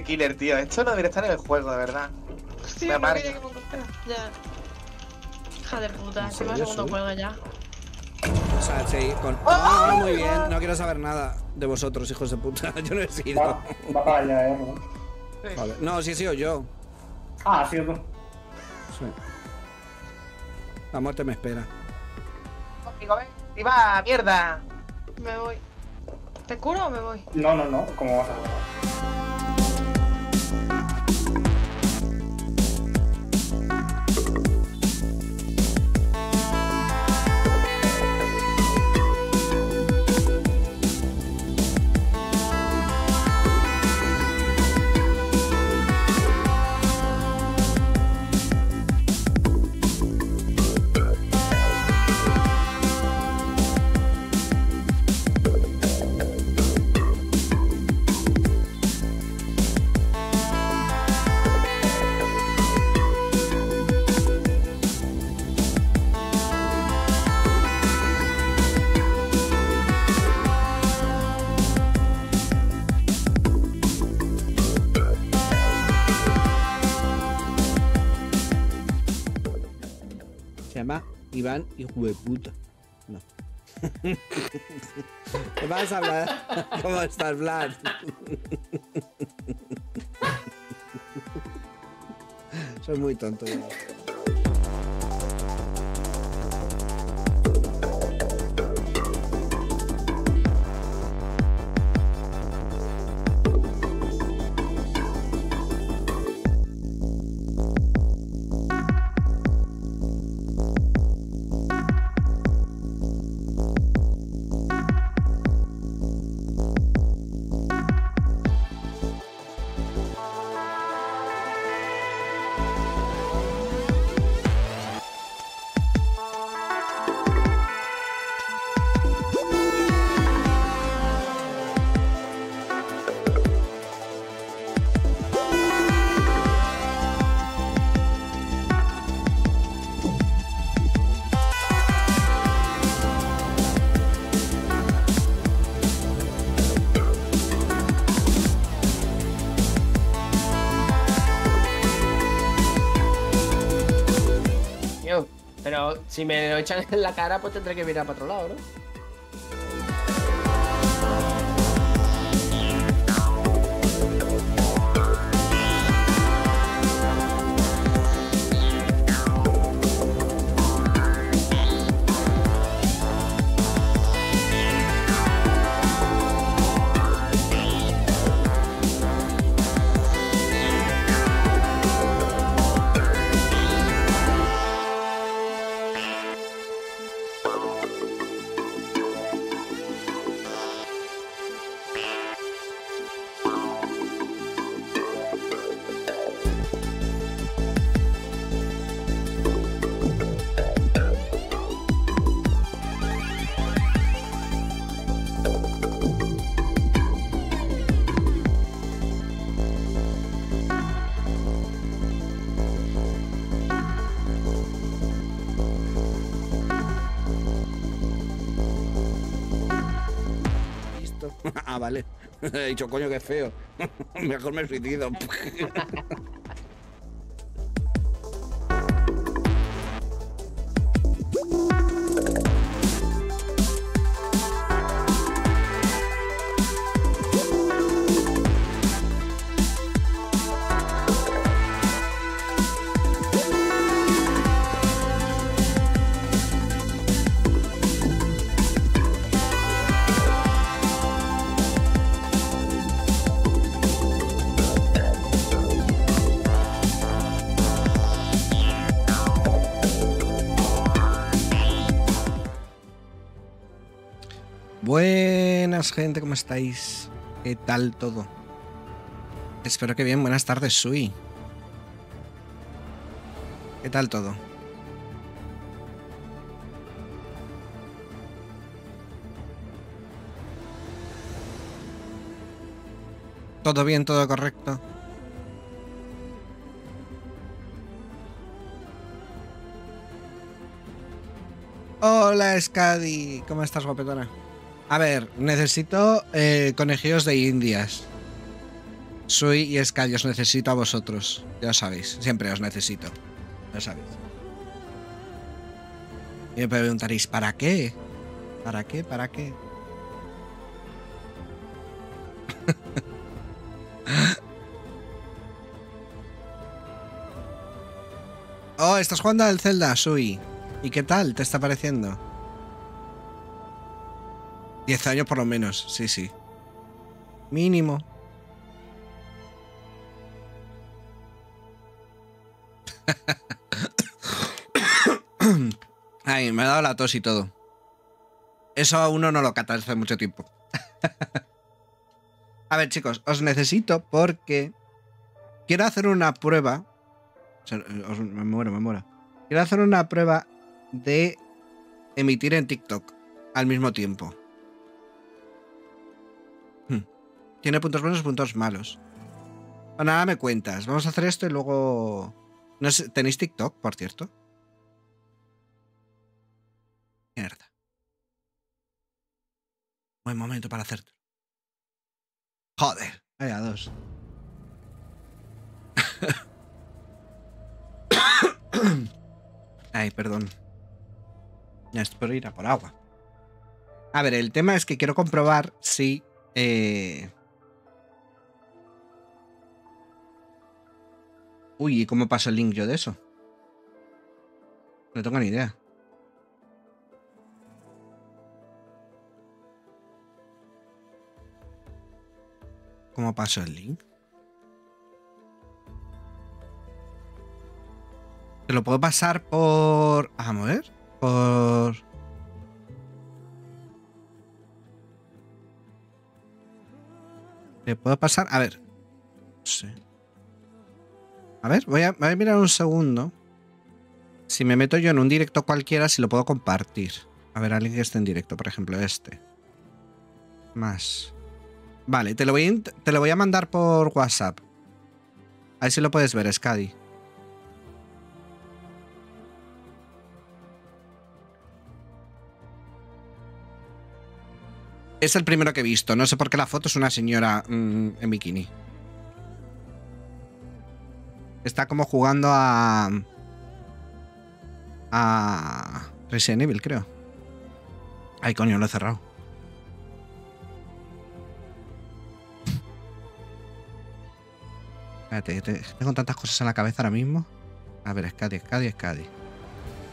de killer, tío. Esto no debería estar en el juego, de verdad. Sí, me amarga. Ya. Hija de puta, se va el segundo juego ya. O sea, sí, con... ¡Oh, muy bien! No quiero saber nada de vosotros, hijos de puta. Yo no he sido. Vaya, Vale. No, sí he sido yo. Ah, sí, tú. Sí. La muerte me espera. Conmigo, ven. ¡Y va, mierda! Me voy. ¿Te curo o me voy? No, no, no. ¿Cómo vas a...? Iván, hijo de puta. No. ¿Qué vas a hablar? ¿Cómo estás, Vlad? Soy muy tonto. Yo. Si me lo echan en la cara, pues tendré que mirar para otro lado, ¿no? Ah, vale. He dicho, coño, que feo. Mejor me suicido. Buenas gente, ¿cómo estáis? ¿Qué tal todo? Espero que bien, buenas tardes, Sui. ¿Qué tal todo? ¿Todo bien, todo correcto? Hola, Skadi, ¿cómo estás, guapetona? A ver, necesito conejillos de indias. soy y es que os necesito a vosotros. Ya sabéis, siempre os necesito. Ya sabéis. Y me preguntaréis, ¿para qué? ¿Para qué? ¿Para qué? Oh, estás jugando al Zelda, Sui. ¿Y qué tal te está pareciendo? 10 años por lo menos, sí, sí. Mínimo. Ay, me ha dado la tos y todo. Eso a uno no lo cata hace mucho tiempo. A ver, chicos, os necesito porque quiero hacer una prueba. Me muero, me muero. Quiero hacer una prueba de emitir en TikTok al mismo tiempo. Tiene puntos buenos y puntos malos. Bueno, ahora me cuentas. Vamos a hacer esto y luego... No sé, ¿tenéis TikTok, por cierto? Mierda. Buen momento para hacértelo. Joder, vaya dos. Ay, perdón. Ya espero ir a por agua. A ver, el tema es que quiero comprobar si... Uy, ¿y cómo paso el link yo de eso? No tengo ni idea. ¿Cómo paso el link? Te lo puedo pasar por... Vamos a ver. Por... ¿Te puedo pasar? A ver. No sé. A ver, voy a mirar un segundo. Si me meto yo en un directo cualquiera, si lo puedo compartir. A ver, alguien que esté en directo, por ejemplo, este. Más. Vale, te lo voy a mandar por WhatsApp. Ahí sí lo puedes ver, Skadi. Es el primero que he visto. No sé por qué la foto es una señora en bikini. Está como jugando a Resident Evil, creo. Ay, coño, lo he cerrado. Espérate, tengo tantas cosas en la cabeza ahora mismo. A ver, Skadi.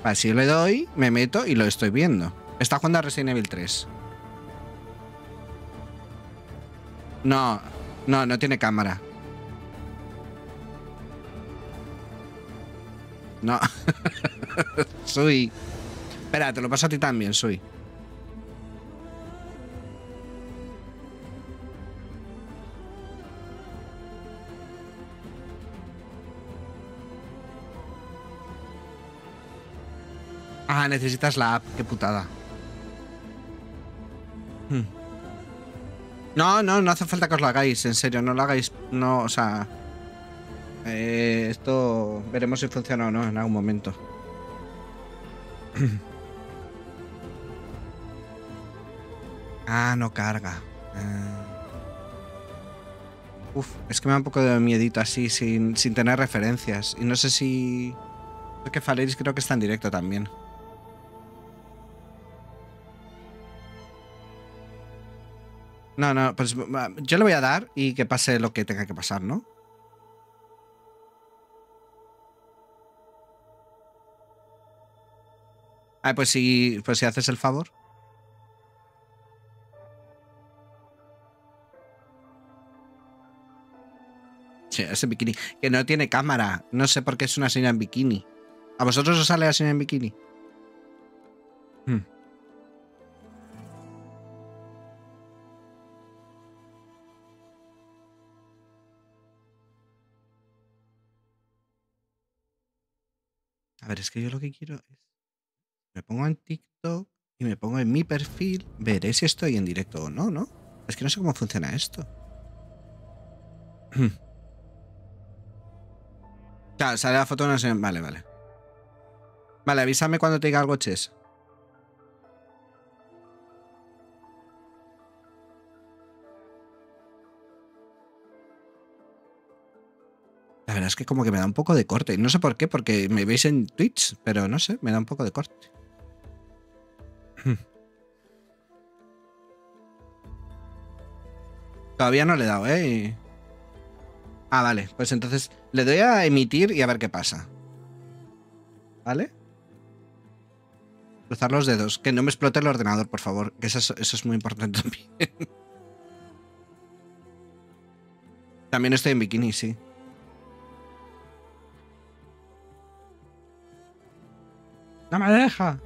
Vale, si yo le doy, me meto y lo estoy viendo. Está jugando a Resident Evil 3. No tiene cámara. No. Sui. Espera, te lo paso a ti también, Sui. Ah, necesitas la app. Qué putada. No hace falta que os lo hagáis, en serio, no lo hagáis, no, o sea... esto veremos si funciona o no en algún momento. Ah, no carga. Uf, es que me da un poco de miedito así, sin tener referencias. Y no sé si... Porque Faleris creo que está en directo también. No, pues yo le voy a dar y que pase lo que tenga que pasar, ¿no? Ah, pues si haces el favor. Sí, ese bikini. Que no tiene cámara. No sé por qué es una señora en bikini. ¿A vosotros os sale la señora en bikini? A ver, es que yo lo que quiero es... Me pongo en TikTok y me pongo en mi perfil. Veré si estoy en directo o no, ¿no? Es que no sé cómo funciona esto. Claro, sale la foto, no sé... Vale. Vale, avísame cuando te diga algo, Chess. verdad es que como que me da un poco de corte. No sé por qué, porque me veis en Twitch, pero no sé, me da un poco de corte. Todavía no le he dado, ¿eh? Ah, vale. Pues entonces le doy a emitir y a ver qué pasa. ¿Vale? Cruzar los dedos. Que no me explote el ordenador, por favor. Que eso es muy importante también. También estoy en bikini, sí. ¡No me deja!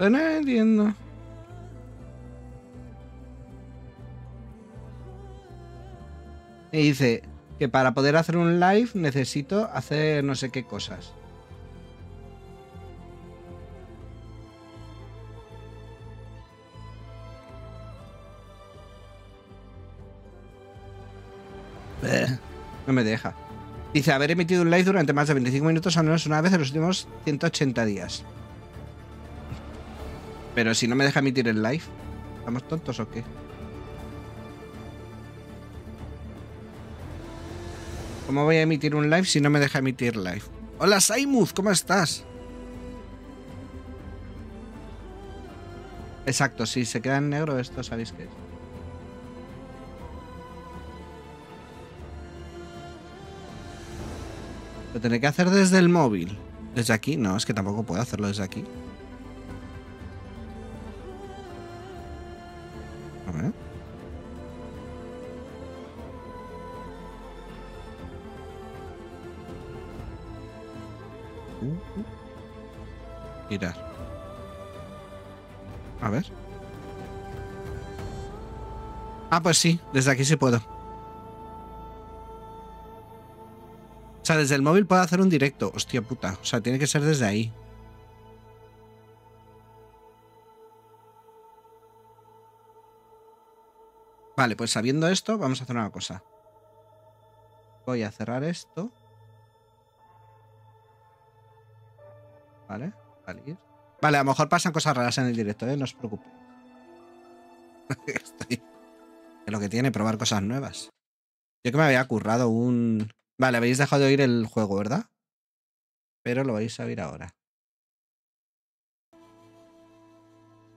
No entiendo. Me dice que para poder hacer un live necesito hacer no sé qué cosas. No me deja. Dice haber emitido un live durante más de 25 minutos al menos una vez en los últimos 180 días. Pero si no me deja emitir el live, ¿estamos tontos o qué? ¿Cómo voy a emitir un live si no me deja emitir live? ¡Hola, Saimuz! ¿Cómo estás? Exacto, si se queda en negro esto, ¿sabéis qué es? Lo tendré que hacer desde el móvil. ¿Desde aquí? No, es que tampoco puedo hacerlo desde aquí. Mirar. A ver. Ah, pues sí, desde aquí sí puedo. O sea, desde el móvil puedo hacer un directo. Hostia puta, o sea, tiene que ser desde ahí. Vale, pues sabiendo esto, vamos a hacer una cosa. Voy a cerrar esto. Vale. Vale, a lo mejor pasan cosas raras en el directo, ¿eh? No os preocupéis. Es lo que tiene probar cosas nuevas. Yo que me había currado un... Vale, habéis dejado de oír el juego, ¿verdad? Pero lo vais a oír ahora.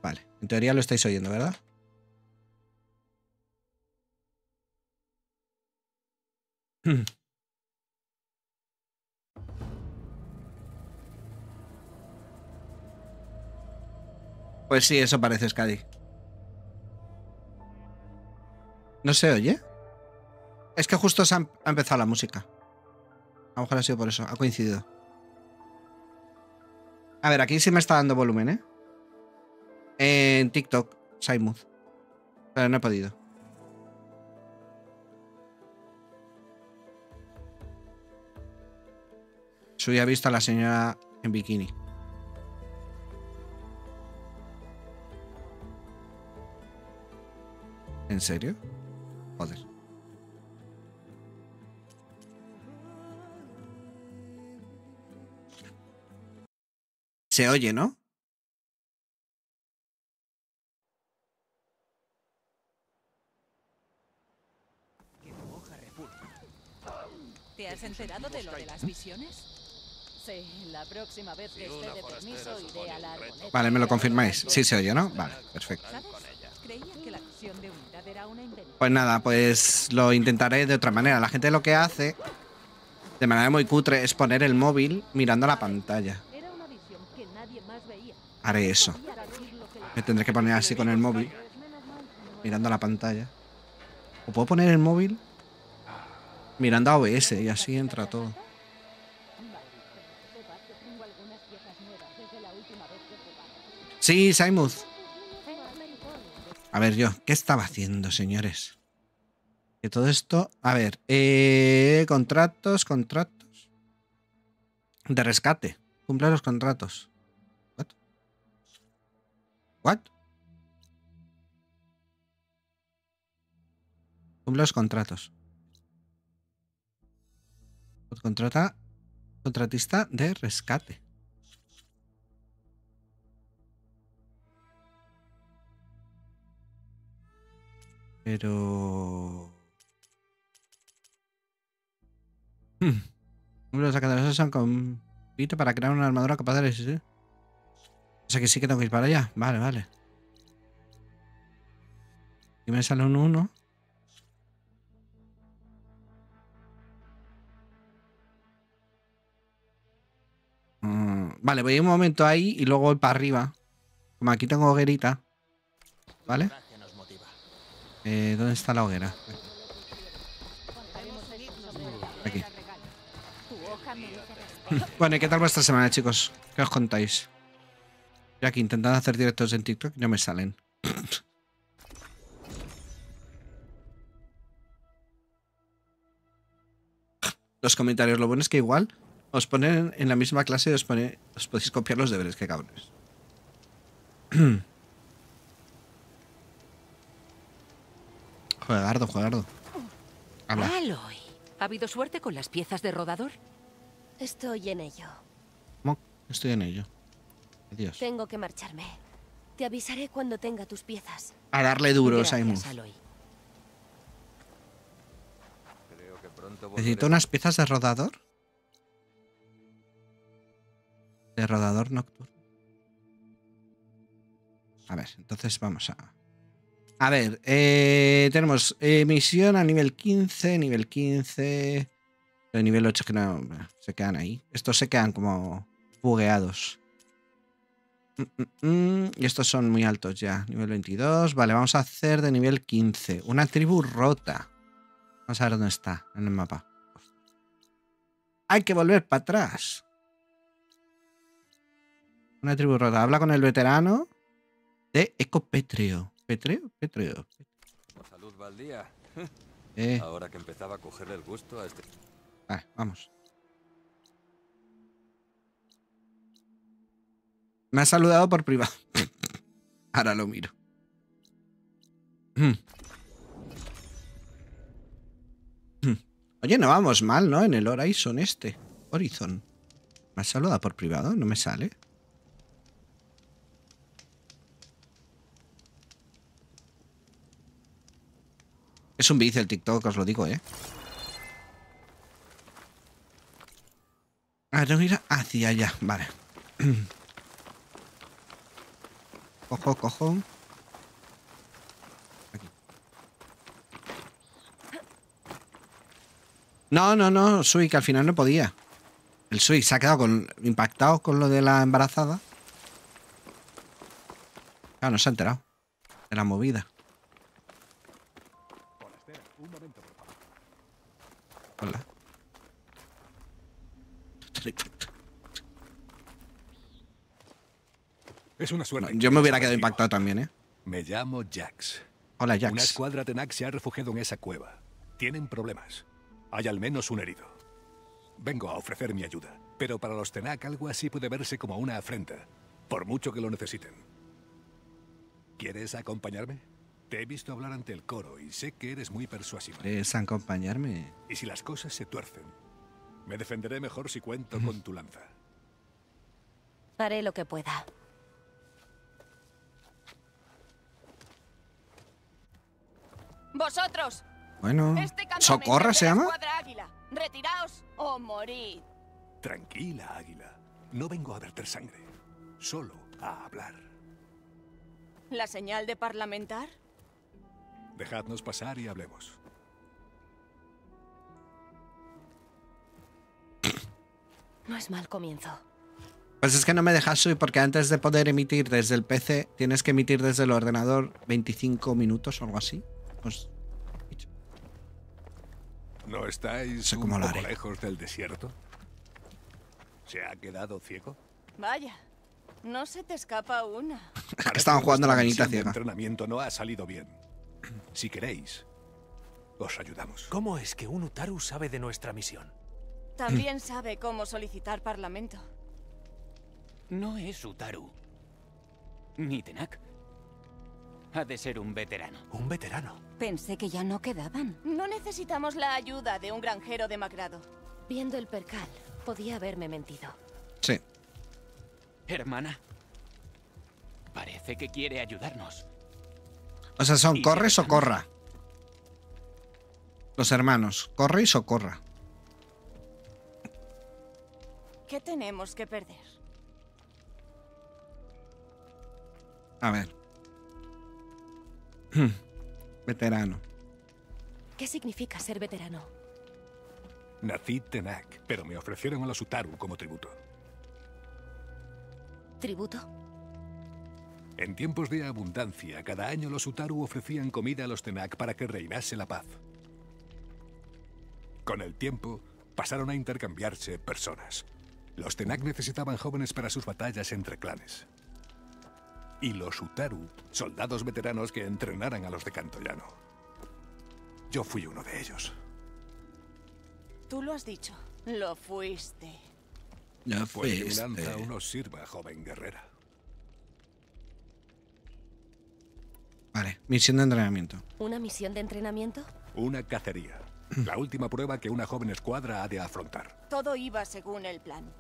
Vale, en teoría lo estáis oyendo, ¿verdad? Pues sí, eso parece, Skadi. ¿No se oye? Es que justo se ha empezado la música. A lo mejor ha sido por eso, ha coincidido. A ver, aquí sí me está dando volumen, ¿eh? En TikTok, Saimud. Pero no he podido. Se hubiera visto a la señora en bikini. ¿En serio? Joder. Se oye, ¿no? ¿Te has enterado de lo de las visiones? Sí, la próxima vez que esté de permiso iré a la arboleda. Vale, me lo confirmáis. Sí se oye, ¿no? Vale, perfecto. Pues nada, pues lo intentaré de otra manera. La gente lo que hace, de manera muy cutre, es poner el móvil mirando la pantalla. Haré eso. Me tendré que poner así con el móvil, mirando la pantalla. ¿O puedo poner el móvil mirando a OBS y así entra todo? Sí, Saimuz. A ver yo, ¿qué estaba haciendo, señores? Que todo esto... A ver, contratos... De rescate. Cumple los contratos. ¿What? ¿What? Cumple los contratos. Contratista de rescate. Pero... Los sacadores son con pito para crear una armadura capaz de resistir. O sea que sí que tengo que ir para allá. Vale, vale. Y me sale un 1. Vale, voy un momento ahí y luego voy para arriba. Como aquí tengo hoguerita. ¿Vale? ¿Dónde está la hoguera? Aquí. Bueno, ¿y qué tal vuestra semana, chicos? ¿Qué os contáis? Yo aquí intentando hacer directos en TikTok y no me salen. Los comentarios, lo bueno es que igual os ponen en la misma clase y os podéis copiar los deberes, qué cabrones. Juegardo, juegardo. Habla. Aloy, ¿ha habido suerte con las piezas de rodador? Estoy en ello. ¿Cómo? Estoy en ello. Dios. Tengo que marcharme. Te avisaré cuando tenga tus piezas. A darle duro, Simon. Necesito unas piezas de rodador. De rodador nocturno. A ver, entonces vamos a... A ver, tenemos misión a nivel 15, nivel 15... De nivel 8 que no... Se quedan ahí. Estos se quedan como bugueados. Y estos son muy altos ya. Nivel 22. Vale, vamos a hacer de nivel 15. Una tribu rota. Vamos a ver dónde está en el mapa. Hay que volver para atrás. Una tribu rota. Habla con el veterano de Ecopetreo. ¿Petreo? Petreo. Salud, Valdía. Ahora que empezaba a cogerle el gusto a este... Vale, vamos. Me ha saludado por privado. Ahora lo miro. Oye, no vamos mal, ¿no? En el Horizon este. Horizon. ¿Me has saludado por privado? No me sale. Es un vicio el TikTok, os lo digo, ¿eh? Ah, tengo que ir hacia allá. Vale. Cojo, cojo. Aquí. No, no, no, Sui, que al final no podía. El Sui se ha quedado impactado con lo de la embarazada. Claro, no se ha enterado de la movida. Hola. Es una suerte. No, yo me hubiera quedado impactado también, ¿eh? Me llamo Jax. Hola, Jax. Una escuadra Tenak se ha refugiado en esa cueva. Tienen problemas. Hay al menos un herido. Vengo a ofrecer mi ayuda. Pero para los Tenak algo así puede verse como una afrenta. Por mucho que lo necesiten. ¿Quieres acompañarme? Te he visto hablar ante el coro y sé que eres muy persuasivo. ¿Quieres acompañarme? Y si las cosas se tuercen, me defenderé mejor si cuento con tu lanza. Haré lo que pueda. Vosotros. Bueno. Socorra se llama. Retiraos o morid. Tranquila, Águila. No vengo a verter sangre. Solo a hablar. ¿La señal de parlamentar? Dejadnos pasar y hablemos. No es mal comienzo. Pues es que no me dejas subir porque antes de poder emitir desde el PC tienes que emitir desde el ordenador 25 minutos o algo así. Pues... ¿No estáis un poco lejos del desierto? ¿Se ha quedado ciego? Vaya, no se te escapa una. Estaban jugando la gañita ciega. El entrenamiento no ha salido bien. Si queréis, os ayudamos. ¿Cómo es que un Utaru sabe de nuestra misión? También sabe cómo solicitar parlamento. No es Utaru. Ni Tenak. Ha de ser un veterano. ¿Un veterano? Pensé que ya no quedaban. No necesitamos la ayuda de un granjero demacrado. Viendo el percal, podía haberme mentido. Sí. Hermana, parece que quiere ayudarnos. O sea, son corre y socorra. Los hermanos, corre y socorra. ¿Qué tenemos que perder? A ver. Veterano. ¿Qué significa ser veterano? Nací Tenak, pero me ofrecieron a la Sutaru como tributo. ¿Tributo? En tiempos de abundancia, cada año los Sutaru ofrecían comida a los Tenak para que reinase la paz. Con el tiempo, pasaron a intercambiarse personas. Los Tenak necesitaban jóvenes para sus batallas entre clanes. Y los Sutaru, soldados veteranos que entrenaran a los de Cantollano. Yo fui uno de ellos. Tú lo has dicho, lo fuiste. Ya fuiste. Pues que mi lanza aún os sirva, joven guerrera. Vale, misión de entrenamiento. ¿Una misión de entrenamiento? Una cacería. La última prueba que una joven escuadra ha de afrontar. Todo iba según el plan.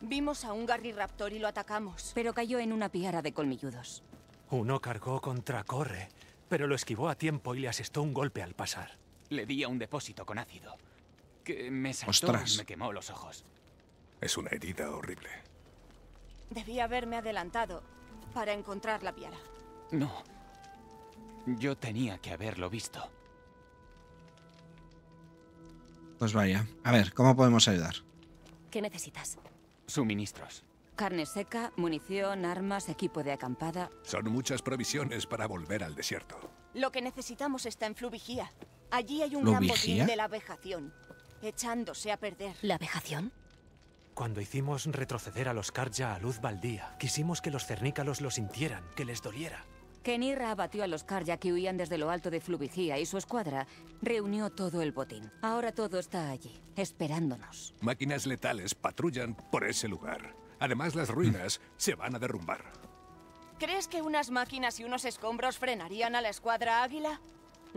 Vimos a un Garriraptor y lo atacamos, pero cayó en una piara de colmilludos. Uno cargó contra Corre, pero lo esquivó a tiempo y le asestó un golpe al pasar. Le di a un depósito con ácido, que me saltó y me quemó los ojos. Es una herida horrible. Debí haberme adelantado para encontrar la piara. No, yo tenía que haberlo visto. Pues vaya. A ver, ¿cómo podemos ayudar? ¿Qué necesitas? Suministros. Carne seca, munición, armas, equipo de acampada... Son muchas provisiones para volver al desierto. Lo que necesitamos está en Fluvigía. Allí hay un gran botín de la vejación, echándose a perder. ¿La vejación? Cuando hicimos retroceder a los Karja a luz baldía, quisimos que los cernícalos lo sintieran, que les doliera. Kenirra abatió a los Karja que huían desde lo alto de Fluvigía y su escuadra reunió todo el botín. Ahora todo está allí, esperándonos. Máquinas letales patrullan por ese lugar. Además, las ruinas se van a derrumbar. ¿Crees que unas máquinas y unos escombros frenarían a la escuadra Águila?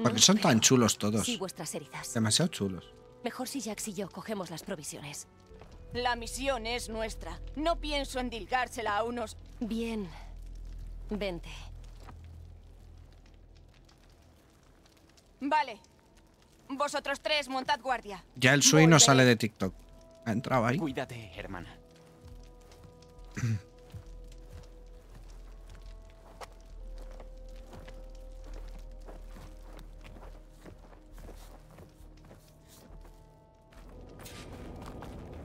Porque son tan chulos todos. Sí, vuestras heridas. Demasiado chulos. Mejor si Jax y yo cogemos las provisiones. La misión es nuestra. No pienso endilgársela a unos... Bien. Vente. Vale. Vosotros tres, montad guardia. Ya el Sui no sale de TikTok. Ha entrado ahí. Cuídate, hermana.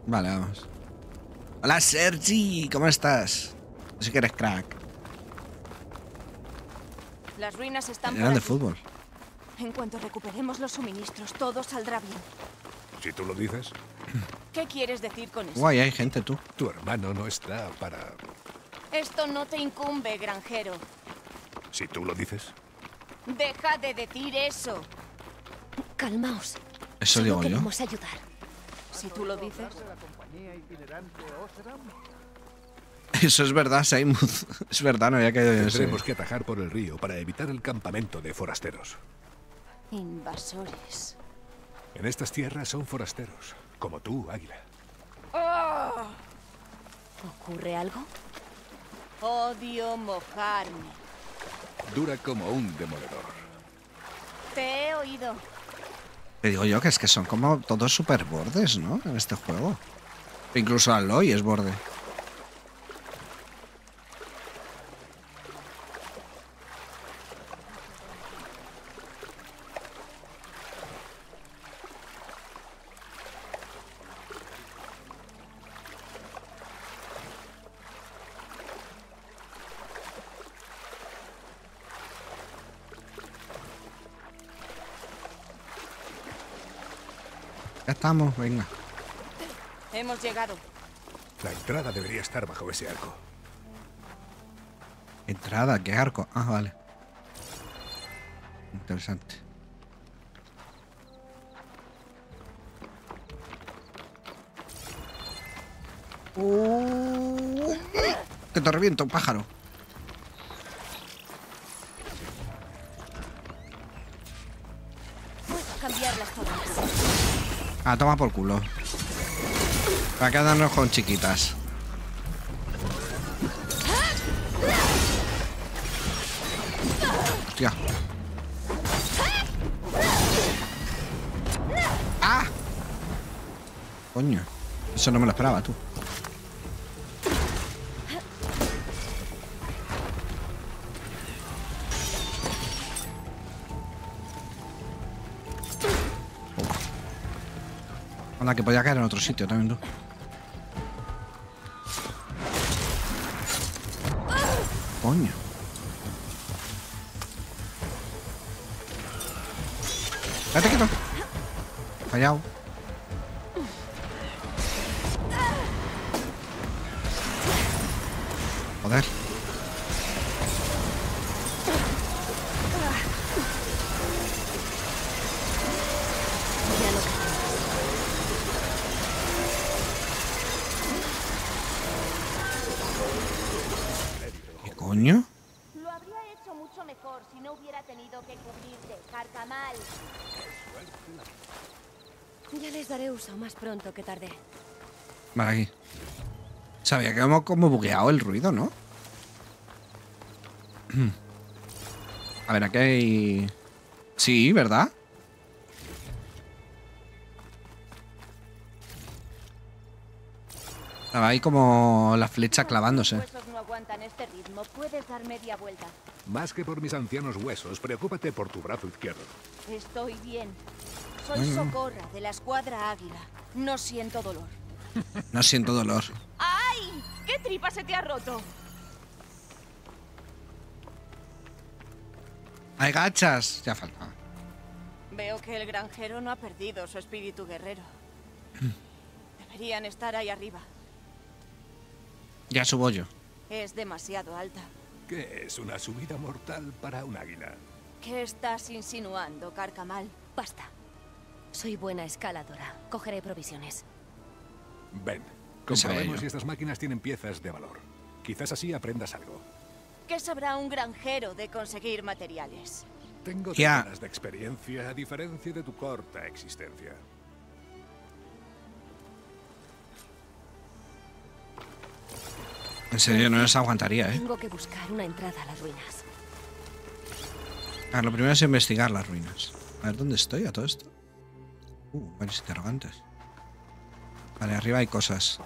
Vale, vamos. Hola, Sergi. ¿Cómo estás? No sé que eres crack. Las ruinas están por aquí. Eran de fútbol. En cuanto recuperemos los suministros, todo saldrá bien. Si tú lo dices. ¿Qué quieres decir con eso? Guay, hay gente, tú. Tu hermano no está para... Esto no te incumbe, granjero. Si tú lo dices. Deja de decir eso. Calmaos. Eso digo yo. Queremos ayudar. Si tú lo dices. Eso es verdad, Seimuth. Es verdad, no había caído en eso. Tendremos que atajar por el río para evitar el campamento de forasteros. Invasores. En estas tierras son forasteros, como tú, Águila. ¡Oh! ¿Ocurre algo? Odio mojarme. Dura como un demoledor. Te he oído. Te digo yo que es que son como todos super bordes, ¿no? En este juego. Incluso Aloy es borde. Vamos, venga. Hemos llegado. La entrada debería estar bajo ese arco. ¿Entrada? ¿Qué arco? Ah, vale. Interesante. Que te reviento un pájaro. Ah, toma por culo. Para quedarnos con chiquitas. Hostia. ¡Ah! Coño. Eso no me lo esperaba, tú. La que podía caer en otro sitio también, ¿no? Coño. Vete, quito. Fallado. Joder. Lo habría hecho mucho mejor si no hubiera tenido que cubrirte, carcamal. Ya les daré uso más pronto que tarde. Vale, aquí. Sabía que hemos como bugueado el ruido, ¿no? A ver, aquí hay... Sí, ¿verdad? Estaba ahí como la flecha clavándose. En este ritmo puedes dar media vuelta. Más que por mis ancianos huesos, preocúpate por tu brazo izquierdo. Estoy bien. Soy Socorra de la escuadra Águila. No siento dolor. No siento dolor. ¡Ay! ¿Qué tripa se te ha roto? ¡Hay gachas! Ya falta. Veo que el granjero no ha perdido su espíritu guerrero. Deberían estar ahí arriba. Ya subo yo. Es demasiado alta. ¿Qué es una subida mortal para un águila? ¿Qué estás insinuando, Carcamal? Basta. Soy buena escaladora. Cogeré provisiones. Ven, comprobemos si estas máquinas tienen piezas de valor. Quizás así aprendas algo. ¿Qué sabrá un granjero de conseguir materiales? Tengo semanas de experiencia, a diferencia de tu corta existencia. En serio, no nos aguantaría, ¿eh? Tengo que buscar una entrada a las ruinas. A ver, lo primero es investigar las ruinas. A ver, ¿dónde estoy a todo esto? Varios interrogantes. Vale, arriba hay cosas.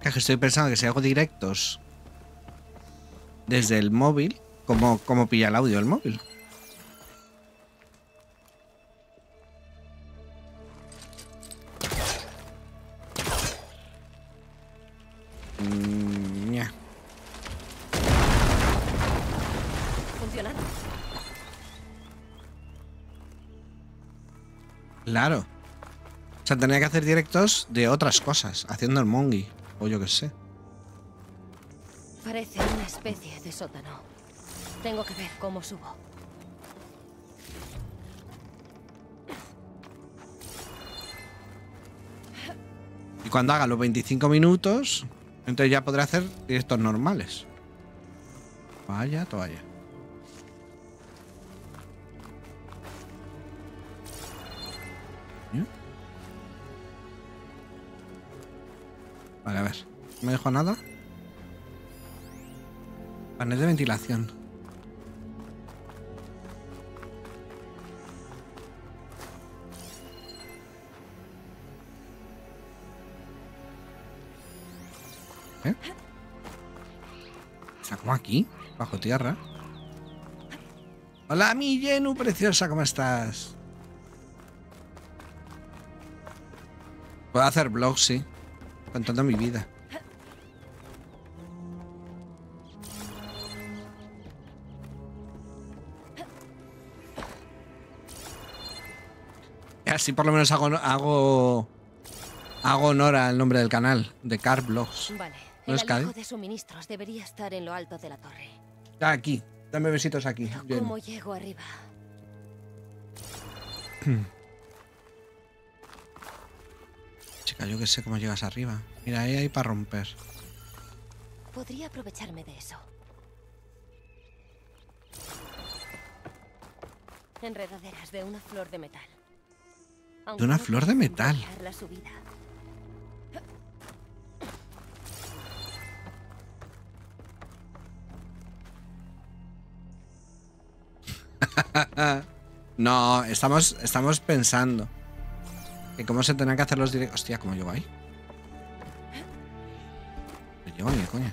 Es que estoy pensando que si hago directos desde el móvil, ¿cómo pilla el audio del móvil? Claro. O sea, tenía que hacer directos de otras cosas, haciendo el mongi, o yo qué sé. Parece una especie de sótano. Tengo que ver cómo subo. Y cuando haga los 25 minutos, entonces ya podré hacer directos normales. Vaya toalla. Vale, a ver. ¿No me dejo nada? Panel de ventilación. ¿Eh? ¿Está como aquí? Bajo tierra. Hola, mi Yenu preciosa, ¿cómo estás? Puedo hacer vlogs, sí. Contando mi vida. Así por lo menos hago honor al nombre del canal, de KarVlogs. Vale, el alijo de suministros debería estar en lo alto de la torre. Está aquí, dame besitos aquí. Pero ¿cómo llego arriba? Chica, yo que sé cómo llegas arriba. Mira, ahí hay para romper. Podría aprovecharme de eso. Enredaderas de una flor de metal. Aunque ¿de una flor de metal? La subida. No, estamos pensando en cómo se tendrán que hacer los directos. Hostia, ¿cómo llego ahí? No llego ni de coña.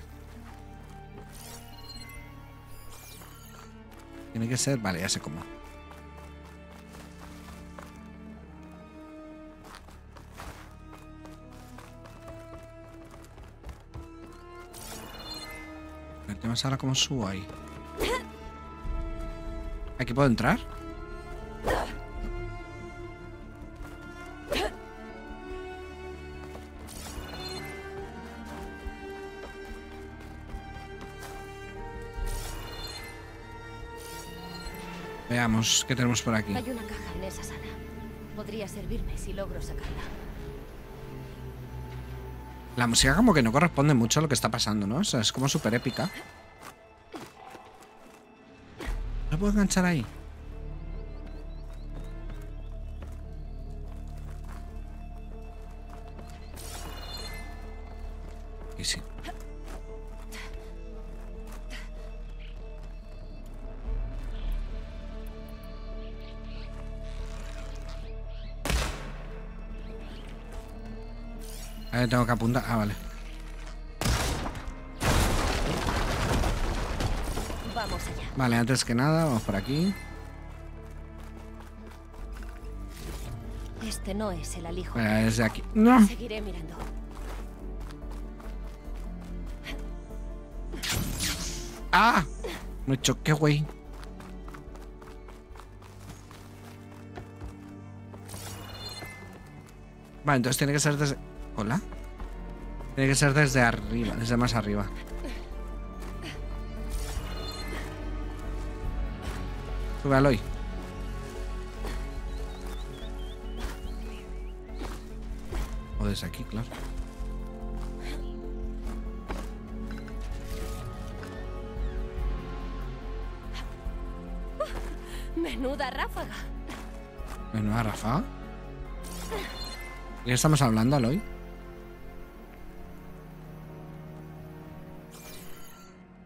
Tiene que ser... Vale, ya sé cómo. El tema es ahora cómo subo ahí. ¿Aquí puedo entrar? Veamos qué tenemos por aquí. Hay una caja en esa sala. Podría servirme si logro sacarla. La música como que no corresponde mucho a lo que está pasando, ¿no? O sea, es como súper épica. ¿La puedo enganchar ahí? Y sí. A ver, tengo que apuntar. Ah, vale. Vale, antes que nada, vamos por aquí. Este no es el alijo. Vale, es de aquí. No. Seguiré mirando. ¡Ah! Me choqué, güey. Vale, entonces tiene que ser desde... ¿Hola? Tiene que ser desde arriba, desde más arriba. Sube, Aloy. O desde aquí, claro. Menuda ráfaga. ¿Menuda ráfaga? ¿Y estamos hablando, Aloy?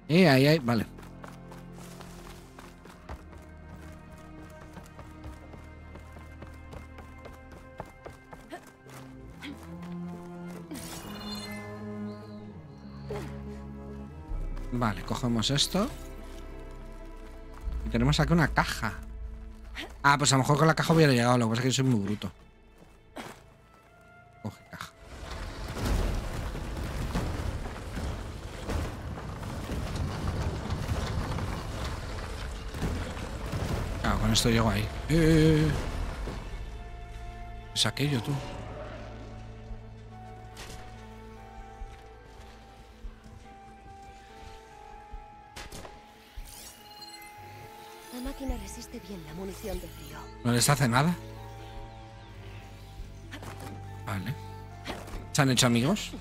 Ahí, ahí, vale. Vale, cogemos esto. Y tenemos aquí una caja. Ah, pues a lo mejor con la caja hubiera llegado. Lo que pasa es que yo soy muy bruto. Coge caja. Claro, con esto llego ahí. Es aquello, tú. ¿No les hace nada? Vale. ¿Se han hecho amigos?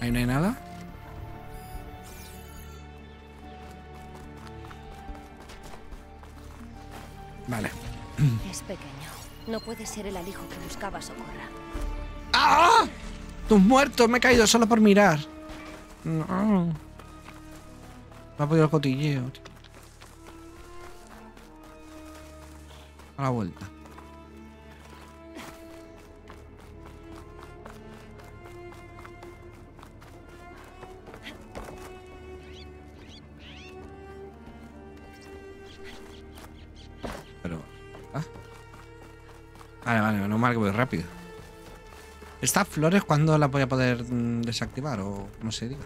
Ahí no hay nada. Vale. Es pequeño. No puede ser el alijo que buscaba Socorra. ¡Ah! ¡Tus muertos! Me he caído solo por mirar. No. Me ha podido el cotilleo, tío. A la vuelta. Pero... ¿ah? Vale, vale, menos mal que voy rápido. ¿Estas flores cuándo las voy a poder desactivar o no sé, diga?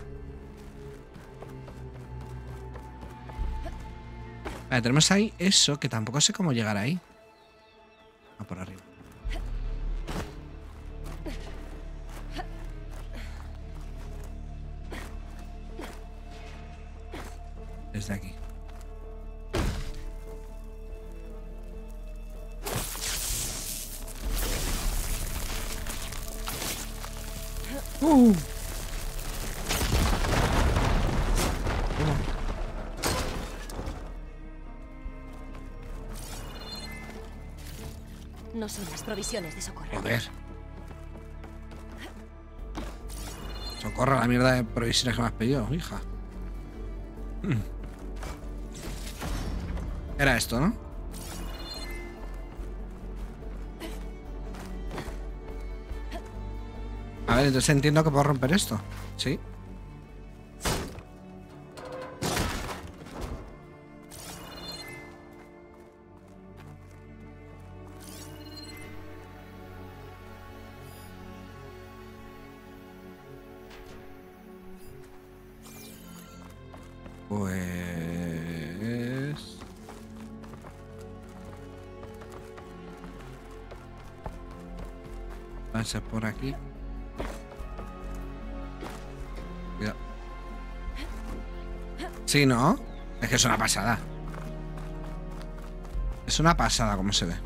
Vale, tenemos ahí eso, que tampoco sé cómo llegar ahí. Ah, por arriba. Desde aquí. No son las provisiones de Socorro. Joder. Socorro, la mierda de provisiones que me has pedido, hija. Era esto, ¿no? A ver, entonces entiendo que puedo romper esto. Sí. Por aquí. Cuidado. Sí, ¿no? Es que es una pasada. Es una pasada como se ve.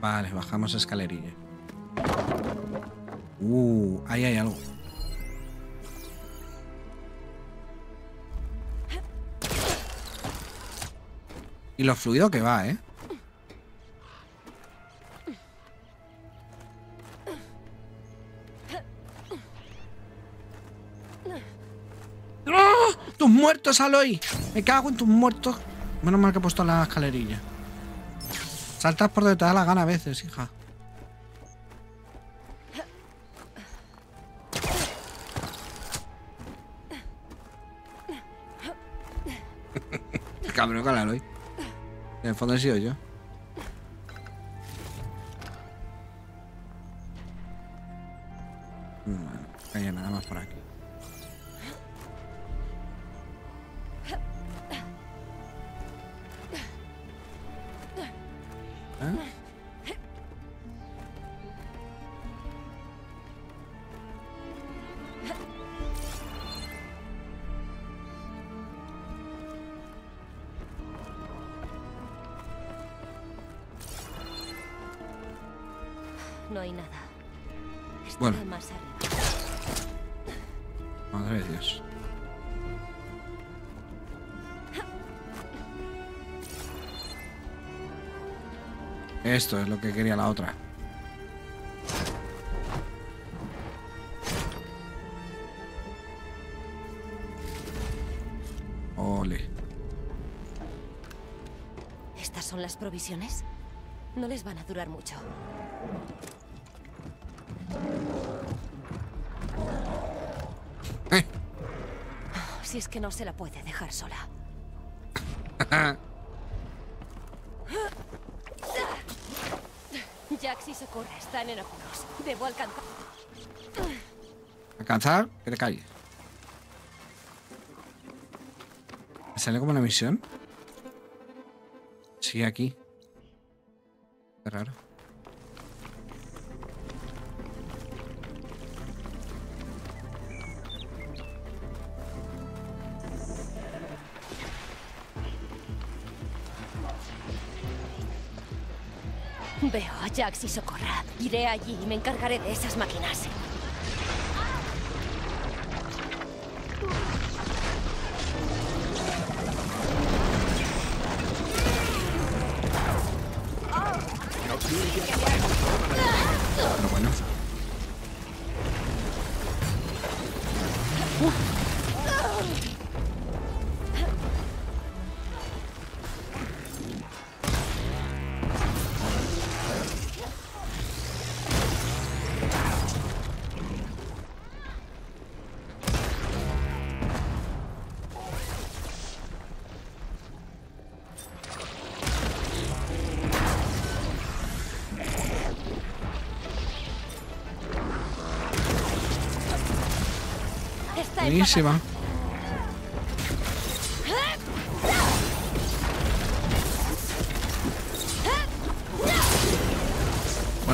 Vale, bajamos escalerilla. Ahí hay algo. Y lo fluido que va, ¿eh? ¡Oh! ¡Tus muertos, Aloy! Me cago en tus muertos. Menos mal que he puesto la escalerilla. Saltas por donde te da la gana a veces, hija. Cabrón con la Aloy. En el fondo he sido yo. No hay nada más por aquí. ¿Eh? No hay nada. Bueno. Más arriba. Madre de Dios. Esto es lo que quería la otra. Ole. ¿Estas son las provisiones? No les van a durar mucho. Si es que no se la puede dejar sola. Jax y Socorro están en apuros. Debo alcanzar. ¿Alcanzar? Que te calles. ¿Sale como una misión? Sí, aquí. Qué raro. Veo a Jax y Socorra. Iré allí y me encargaré de esas máquinas. Pero bueno. Buenísima.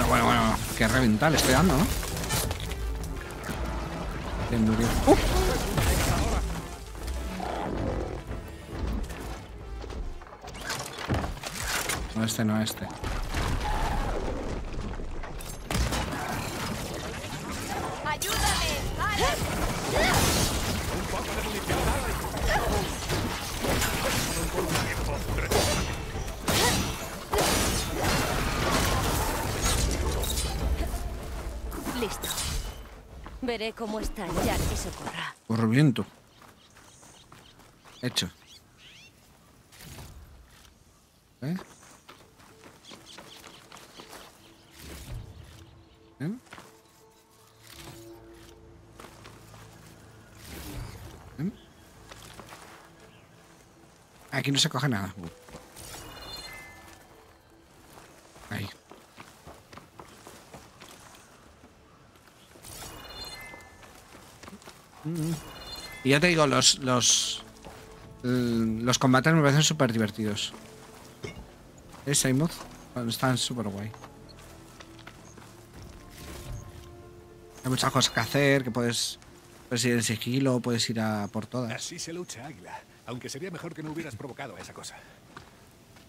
Bueno. Qué reventar le estoy dando, ¿no? Se murió. No, este. ¡Ayúdame! ¡Vale! Veré cómo está ya que socorra. Corre viento. Hecho. ¿Eh? ¿Eh? ¿Eh? Aquí no se coge nada. Ahí. Y ya te digo, los combates me parecen súper divertidos. ¿Es Seymour? Están súper guay. Hay muchas cosas que hacer, que puedes ir en sigilo, puedes ir a por todas. Así se lucha, Águila. Aunque sería mejor que no hubieras provocado a esa cosa.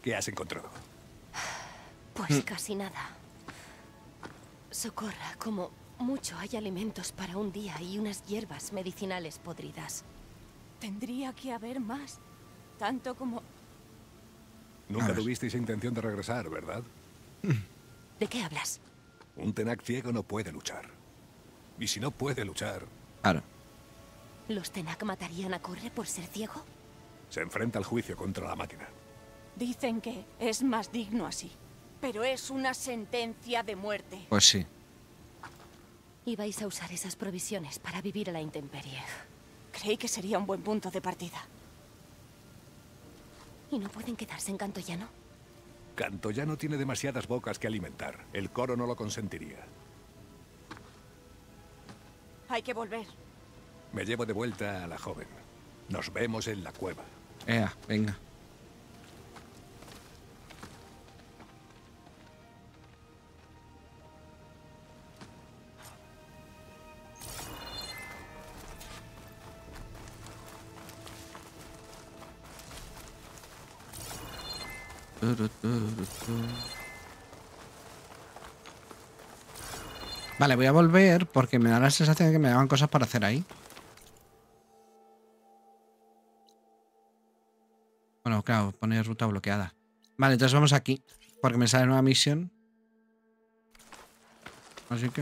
¿Qué has encontrado? Pues casi nada. Socorra, como mucho hay alimentos para un día y unas hierbas medicinales podridas. Tendría que haber más. Tanto como... Nunca tuvisteis intención de regresar, ¿verdad? ¿De qué hablas? Un Tenak ciego no puede luchar. Y si no puede luchar... Claro. ¿Los Tenak matarían a Corre por ser ciego? Se enfrenta al juicio contra la máquina. Dicen que es más digno así. Pero es una sentencia de muerte. Pues sí. Y vais a usar esas provisiones para vivir a la intemperie. Creí que sería un buen punto de partida. ¿Y no pueden quedarse en Cantollano? Cantollano tiene demasiadas bocas que alimentar. El coro no lo consentiría. Hay que volver. Me llevo de vuelta a la joven. Nos vemos en la cueva. Venga. Vale, voy a volver porque me da la sensación de que me daban cosas para hacer ahí. Bueno, claro, poner ruta bloqueada. Vale, entonces vamos aquí porque me sale nueva misión. Así que...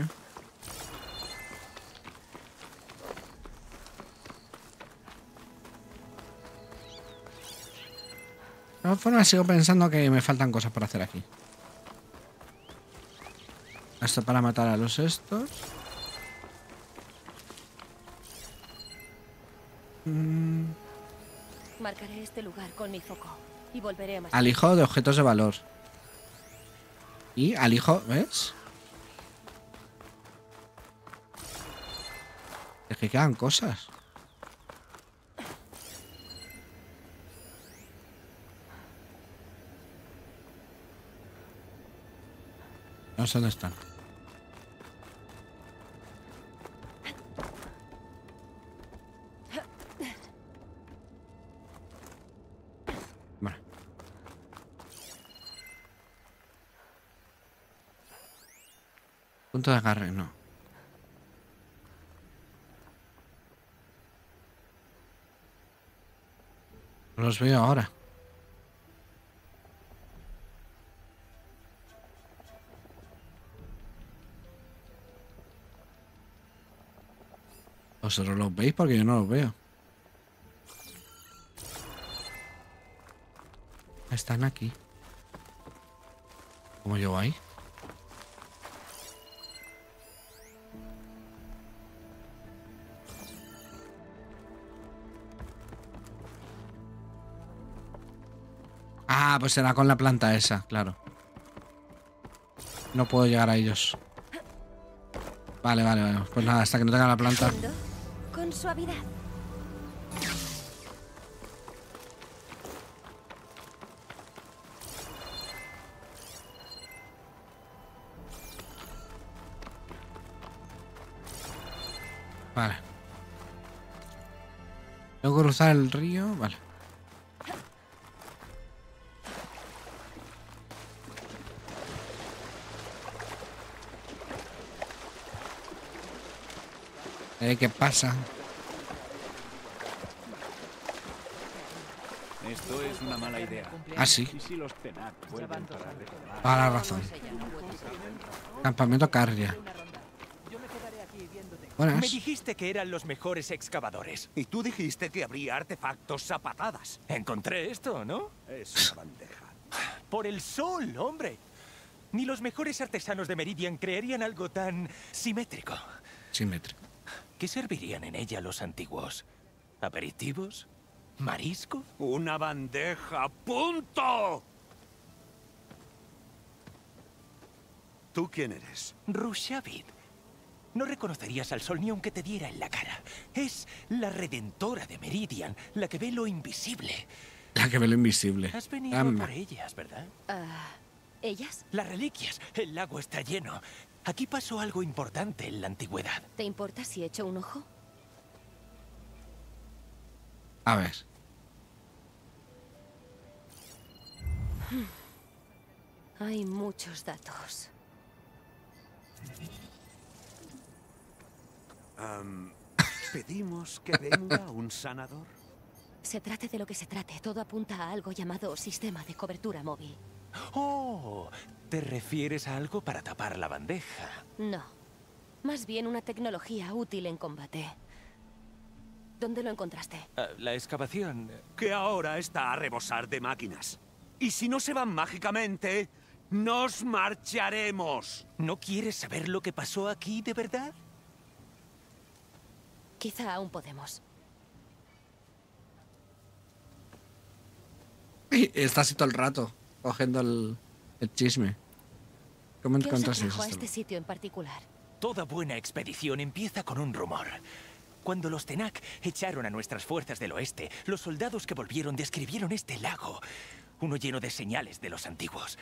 De todas formas, sigo pensando que me faltan cosas para hacer aquí. Esto para matar a los estos. Marcaré este lugar con mi foco y volveré más. Alijo de objetos de valor. Y alijo, ¿ves? Es que quedan cosas. No sé dónde están. Bueno. Punto de agarre, no. Los veo ahora. ¿Vosotros los veis? Porque yo no los veo. Están aquí. ¿Cómo llego ahí? Ah, pues será con la planta esa, claro. No puedo llegar a ellos. Vale. Pues nada, hasta que no tenga la planta... Suavidad. Vale. Tengo que cruzar el río, vale. ¿Qué pasa? Esto es una mala idea. Ah, sí. Para la razón. Campamento Carria. Yo me quedaré aquí viéndote. Buenas. Me dijiste que eran los mejores excavadores. Y tú dijiste que habría artefactos a patadas. Encontré esto, ¿no? Es una bandeja. Por el sol, hombre. Ni los mejores artesanos de Meridian creerían algo tan simétrico. Simétrico. ¿Qué servirían en ella los antiguos? ¿Aperitivos? ¿Marisco? ¡Una bandeja! ¡Punto! ¿Tú quién eres? Rushabid. No reconocerías al sol ni aunque te diera en la cara. Es la redentora de Meridian, la que ve lo invisible. La que ve lo invisible. Has venido por ellas, ¿verdad? ¿Ellas? Las reliquias. El lago está lleno. Aquí pasó algo importante en la antigüedad. ¿Te importa si echo un ojo? A ver. Hay muchos datos. ¿Pedimos que venga un sanador? Se trate de lo que se trate, todo apunta a algo llamado sistema de cobertura móvil. Oh, ¿te refieres a algo para tapar la bandeja? No, más bien una tecnología útil en combate. ¿Dónde lo encontraste? La excavación. Que ahora está a rebosar de máquinas. Y si no se van mágicamente, ¡nos marcharemos! ¿No quieres saber lo que pasó aquí de verdad? Quizá aún podemos. Está así todo el rato, cogiendo el chisme. ¿Cómo encontras eso? ¿A este sitio en particular? Toda buena expedición empieza con un rumor. Cuando los Tenak echaron a nuestras fuerzas del oeste, los soldados que volvieron describieron este lago, uno lleno de señales de los antiguos.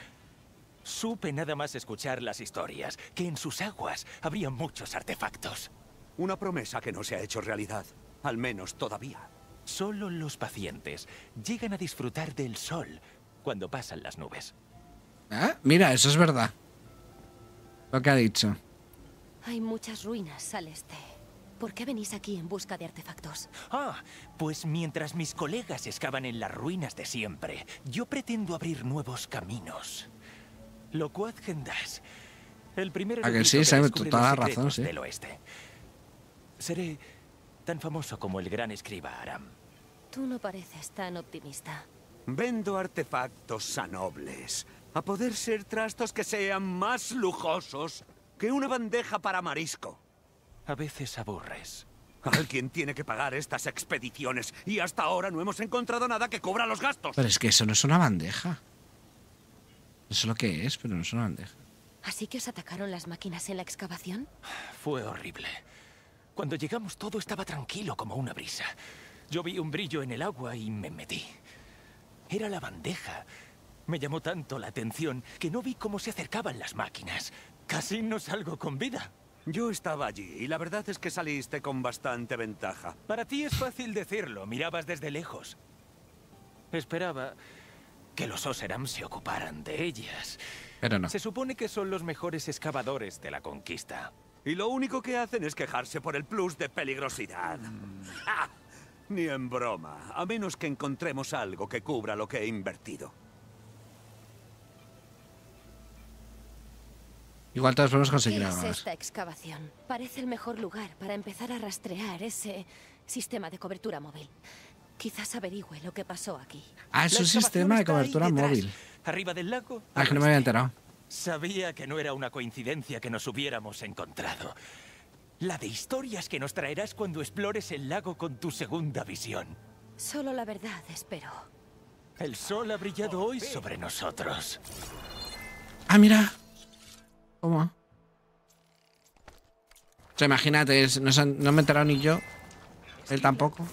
Supe nada más escuchar las historias, que en sus aguas habría muchos artefactos. Una promesa que no se ha hecho realidad, al menos todavía. Solo los pacientes llegan a disfrutar del sol cuando pasan las nubes. ¿Ah? Mira, eso es verdad. Lo que ha dicho. Hay muchas ruinas al este. ¿Por qué venís aquí en busca de artefactos? Ah, pues mientras mis colegas excavan en las ruinas de siempre, yo pretendo abrir nuevos caminos. Locuaz Gendas, el primer del oeste. Seré tan famoso como el gran escriba Aram. Tú no pareces tan optimista. Vendo artefactos a nobles, a poder ser trastos que sean más lujosos que una bandeja para marisco. A veces aburres. Alguien tiene que pagar estas expediciones y hasta ahora no hemos encontrado nada que cubra los gastos. Pero es que eso no es una bandeja. Es lo que es, pero no es una bandeja. ¿Así que os atacaron las máquinas en la excavación? Fue horrible. Cuando llegamos todo estaba tranquilo como una brisa. Yo vi un brillo en el agua y me metí. Era la bandeja. Me llamó tanto la atención que no vi cómo se acercaban las máquinas. Casi no salgo con vida. Yo estaba allí y la verdad es que saliste con bastante ventaja. Para ti es fácil decirlo, mirabas desde lejos. Esperaba que los Oseram se ocuparan de ellas. Pero no. Se supone que son los mejores excavadores de la conquista. Y lo único que hacen es quejarse por el plus de peligrosidad. ¡Ja! Ni en broma, a menos que encontremos algo que cubra lo que he invertido. Igual todos podemos conseguir algo. ¿Qué es esta excavación? Parece el mejor lugar para empezar a rastrear ese sistema de cobertura móvil. Quizás averigüe lo que pasó aquí. Ah, es un sistema de cobertura móvil. Arriba del lago. Ah, que no me había enterado. Sabía que no era una coincidencia que nos hubiéramos encontrado. La de historias que nos traerás cuando explores el lago con tu segunda visión. Solo la verdad, espero. El sol ha brillado hoy sobre nosotros. Ah, mira. ¿Cómo? O sea, imagínate, no me he enterado ni yo. Él tampoco.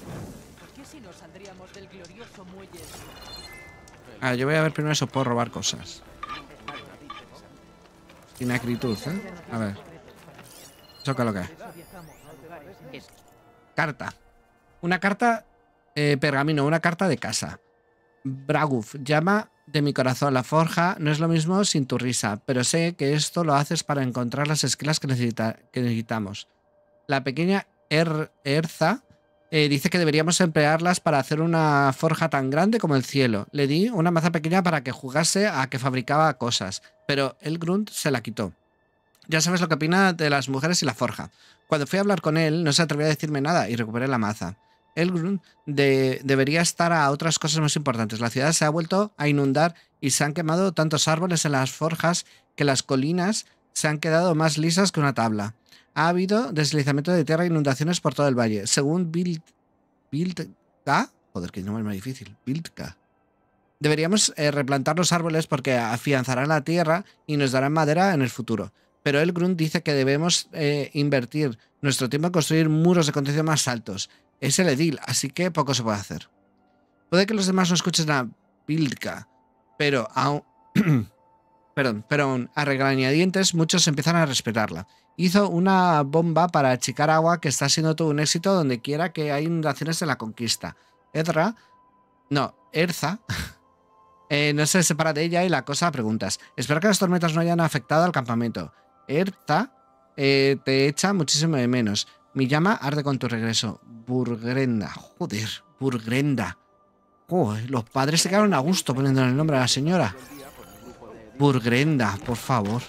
Ah, yo voy a ver primero eso, puedo robar cosas. Sin acritud, ¿eh? A ver. Eso que lo que es. Carta. Una carta... pergamino, una carta de casa. Braguf, llama de mi corazón. La forja no es lo mismo sin tu risa, pero sé que esto lo haces para encontrar las esquilas que necesitamos. La pequeña Erza... dice que deberíamos emplearlas para hacer una forja tan grande como el cielo. Le di una maza pequeña para que jugase a que fabricaba cosas, pero el Grunt se la quitó. Ya sabes lo que opina de las mujeres y la forja. Cuando fui a hablar con él, no se atrevió a decirme nada y recuperé la maza. Elgrun debería estar a otras cosas más importantes. La ciudad se ha vuelto a inundar y se han quemado tantos árboles en las forjas que las colinas se han quedado más lisas que una tabla. Ha habido deslizamiento de tierra e inundaciones por todo el valle. Según Bildka... Joder, qué nombre más difícil. Bildka. Deberíamos replantar los árboles porque afianzarán la tierra y nos darán madera en el futuro. Pero Elgrun dice que debemos invertir nuestro tiempo en construir muros de contención más altos. Es el edil, así que poco se puede hacer. Puede que los demás no escuchen a Bildka, pero aún, a regañadientes muchos empiezan a respetarla. Hizo una bomba para achicar agua que está siendo todo un éxito donde quiera que hay inundaciones de la conquista. Erza no se separa de ella y la cosa a preguntas. Espero que las tormentas no hayan afectado al campamento. Erza te echa muchísimo de menos. Mi llama arde con tu regreso. Burgrenda. Joder, Burgrenda. Joder, los padres se quedaron a gusto poniéndole el nombre a la señora. Burgrenda, por favor.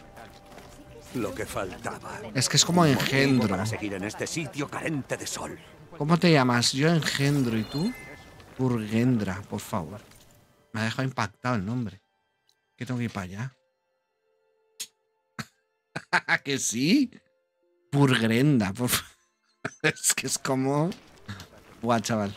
Lo que faltaba. Es que es como engendro. Para seguir en este sitio carente de sol. ¿Cómo te llamas? Yo engendro. ¿Y tú? Burgrenda, por favor. Me ha dejado impactado el nombre. ¿Qué tengo que ir para allá? ¿Que sí? Burgrenda, por favor. Es que es como... Buah, chaval.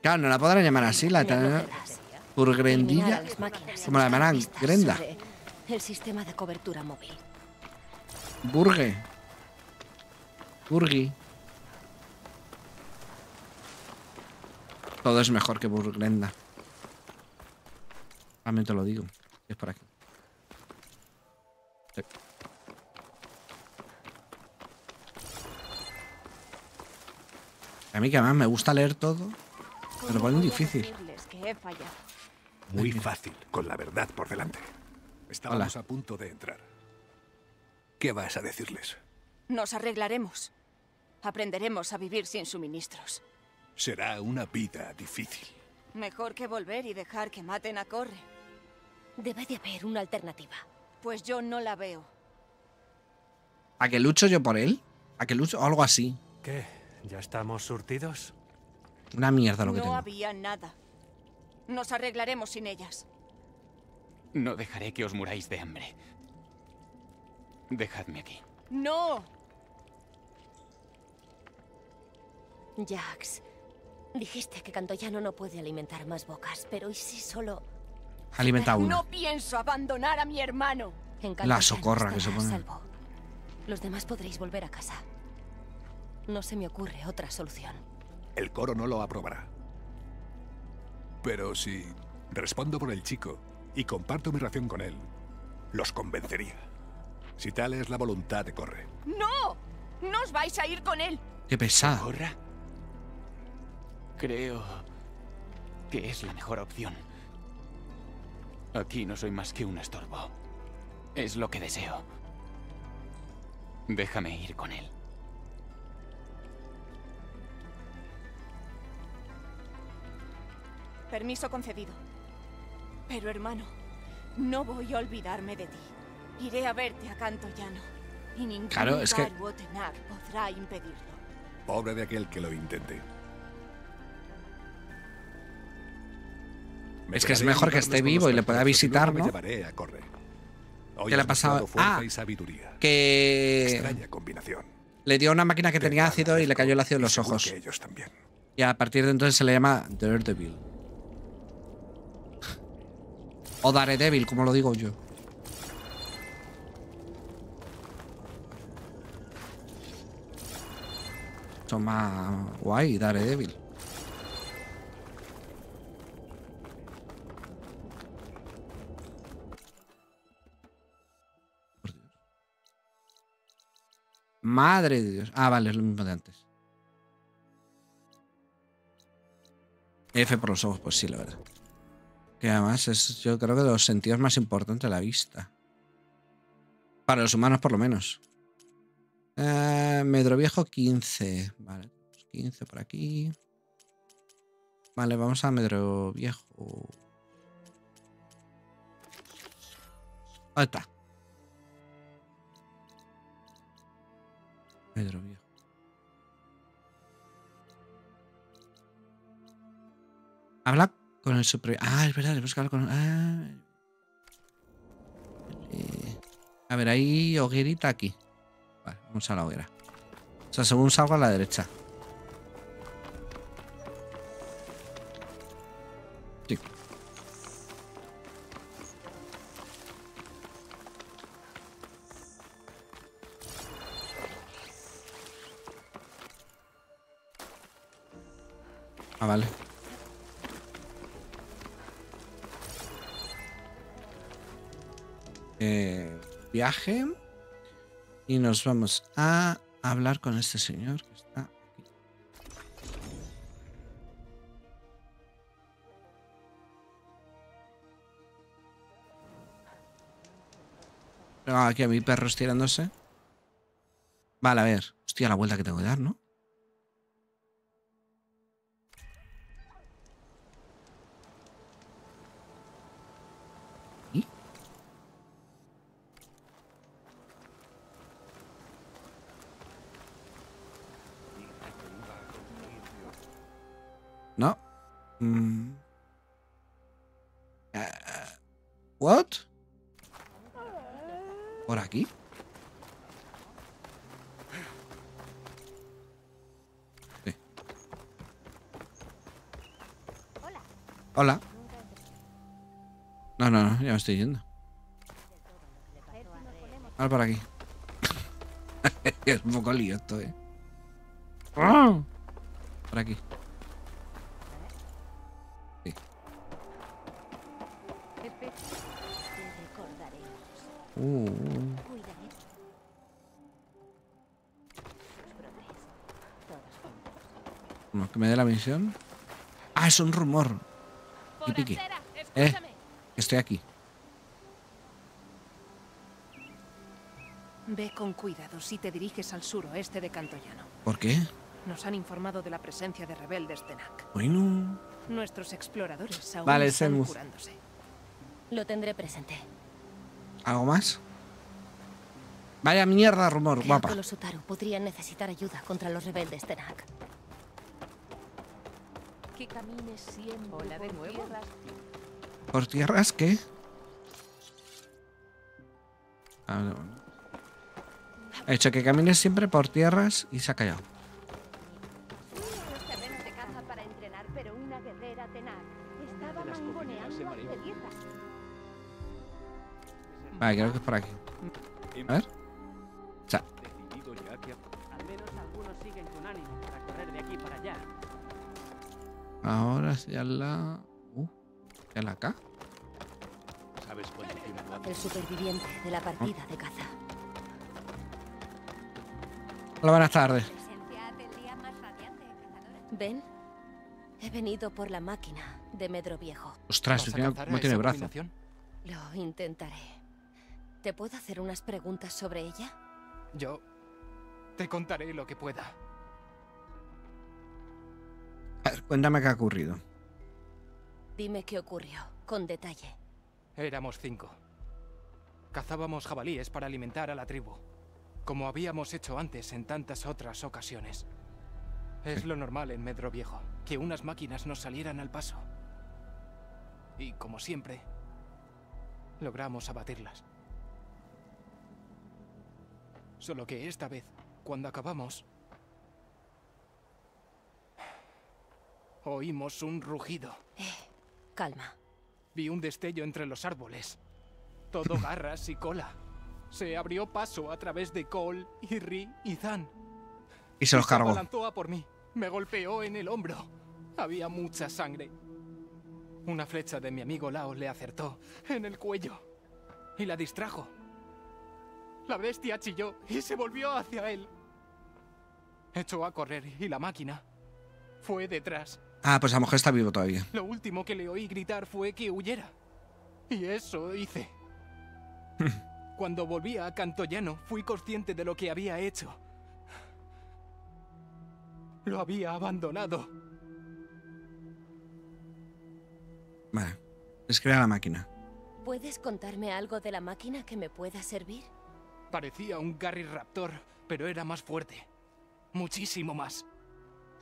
Claro, no la podrán llamar así, la italiana. Burgrendilla. Como la llamarán, Grenda. El sistema de cobertura móvil. Burge. Burgi. Todo es mejor que Burgrenda. También te lo digo. Es por aquí. Sí. A mí que además me gusta leer todo. Pero bueno, difícil. Muy fácil, con la verdad por delante. Estábamos a punto de entrar. ¿Qué vas a decirles? Nos arreglaremos. Aprenderemos a vivir sin suministros. Será una vida difícil. Mejor que volver y dejar que maten a Corre. Debe de haber una alternativa. Pues yo no la veo. ¿A que lucho yo por él? ¿A que lucho? O algo así. ¿Qué? ¿Ya estamos surtidos? Una mierda lo que tengo. No había nada. Nos arreglaremos sin ellas. No dejaré que os muráis de hambre. Dejadme aquí. ¡No! Jax, dijiste que Cantoyano no puede alimentar más bocas, pero ¿y si solo...? Alimenta uno. No pienso abandonar a mi hermano. La socorra que se pone. Los demás podréis volver a casa. No se me ocurre otra solución. El coro no lo aprobará. Pero si respondo por el chico y comparto mi ración con él, los convencería. Si tal es la voluntad de Corre. ¡No! ¡No os vais a ir con él! ¡Qué pesado! ¿Corra? Creo que es la mejor opción. Aquí no soy más que un estorbo. Es lo que deseo. Déjame ir con él. Permiso concedido. Pero hermano, no voy a olvidarme de ti. Iré a verte a Cantoyano. Y ningún Wotenak podrá impedirlo. Pobre de aquel que lo intente. Es que es mejor que esté vivo y le pueda visitar, ¿no? ¿Qué le ha pasado? Ah, que le dio una máquina que tenía ácido y le cayó el ácido en los ojos. Y a partir de entonces se le llama Daredevil. O Daredevil, como lo digo yo. Toma, guay, Daredevil. Madre de Dios. Ah, vale, es lo mismo de antes. F por los ojos, pues sí, la verdad. Que además es, yo creo que de los sentidos más importantes, la vista. Para los humanos, por lo menos. Medroviejo 15. Vale, 15 por aquí. Vale, vamos a Medro Viejo. Ahí está. Medro Viejo. Habla con el super... Ah, es verdad, tenemos que hablar con... Ah. A ver, hay hoguerita aquí. Vale, vamos a la hoguera. O sea, según salgo a la derecha. Sí. Ah, vale. Viaje y nos vamos a hablar con este señor que está aquí. Pero aquí a mi perro estirándose. Vale, a ver. Hostia, la vuelta que tengo que dar, ¿no? No. What? ¿Por aquí? Sí. Hola. Hola. No, no, no, ya me estoy yendo. Ahora por aquí. Es un poco lío esto, eh. Por aquí. Bueno, que me dé la misión. Ah, es un rumor. Y pique. Estoy aquí. Ve con cuidado si te diriges al suroeste de Cantollano. ¿Por qué? Nos han informado de la presencia de rebeldes de NAC. Bueno. Nuestros exploradores aún están curándose. Lo tendré presente. ¿Algo más? Vaya mierda, rumor, creo guapa. Los Utaru podrían necesitar ayuda contra los rebeldes de NAC. Que camines siempre. Hola, de nuevo. ¿Por tierras qué? Ah, no. He hecho que camines siempre por tierras y se ha callado. Vale, creo que es por aquí. A ver. Chao. Ahora hacia la... hacia la K. El superviviente de la partida de caza. Hola, buenas tardes. Ven, he venido por la máquina de Medro Viejo. Ostras, no tiene brazo. Lo intentaré. ¿Te puedo hacer unas preguntas sobre ella? Yo te contaré lo que pueda. A ver, cuéntame qué ha ocurrido. Dime qué ocurrió, con detalle. Éramos 5. Cazábamos jabalíes para alimentar a la tribu, como habíamos hecho antes en tantas otras ocasiones. Es lo normal en Medro Viejo, que unas máquinas nos salieran al paso. Y como siempre, logramos abatirlas. Solo que esta vez, cuando acabamos, oímos un rugido. Calma. Vi un destello entre los árboles. Todo garras y cola. Se abrió paso a través de Cole, Irri y Zan. Y se los cargó. Se adelantó a por mí. Me golpeó en el hombro. Había mucha sangre. Una flecha de mi amigo Lao le acertó en el cuello y la distrajo. La bestia chilló y se volvió hacia él. Echó a correr y la máquina fue detrás. Ah, pues la mujer está viva todavía. Lo último que le oí gritar fue que huyera. Y eso hice. Cuando volví a Cantollano, fui consciente de lo que había hecho. Lo había abandonado. Vale, les crea la máquina. ¿Puedes contarme algo de la máquina que me pueda servir? Parecía un Garryraptor, pero era más fuerte. Muchísimo más.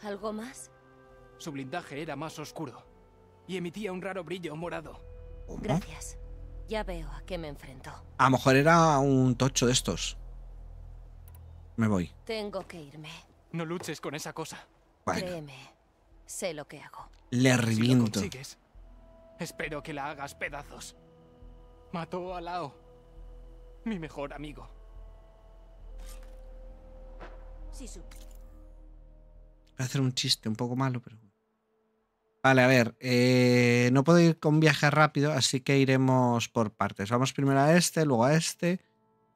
¿Algo más? Su blindaje era más oscuro y emitía un raro brillo morado. Gracias. Ya veo a qué me enfrento. A lo mejor era un tocho de estos. Me voy. Tengo que irme. No luches con esa cosa. Bueno. Créeme, sé lo que hago. Le reviento. Si lo consigues, espero que la hagas pedazos. Mató a Lao, mi mejor amigo. Sí, voy a hacer un chiste un poco malo, pero... Vale, a ver, no puedo ir con viaje rápido, así que iremos por partes. Vamos primero a este, luego a este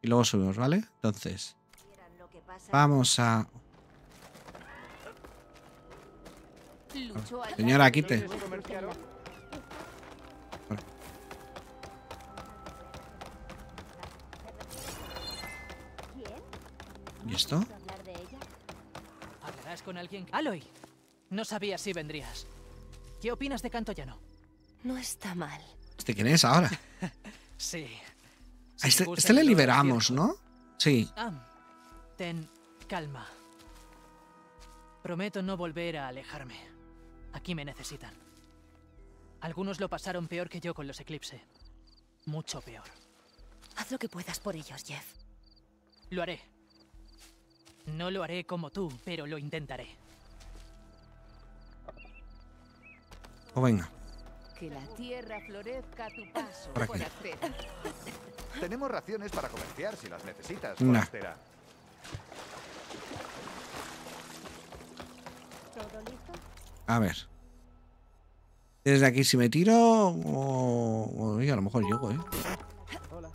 y luego subimos, ¿vale? Entonces, vamos a... Señora, quite. ¿Y esto? ¿Hablarás con alguien? Aloy, no sabía si vendrías. ¿Qué opinas de Canto Llano? No está mal. ¿Este quién es ahora? Sí. A este le liberamos, ¿no? Sí. Ten calma. Prometo no volver a alejarme. Aquí me necesitan. Algunos lo pasaron peor que yo con los Eclipse. Mucho peor. Haz lo que puedas por ellos, Jeff. Lo haré. No lo haré como tú, pero lo intentaré. O venga. Que la tierra florezca a tu paso. Por tenemos raciones para comerciar si las necesitas. Nah. ¿Todo listo? A ver. Desde aquí si me tiro o... Oye, a lo mejor llego, ¿eh? Hola.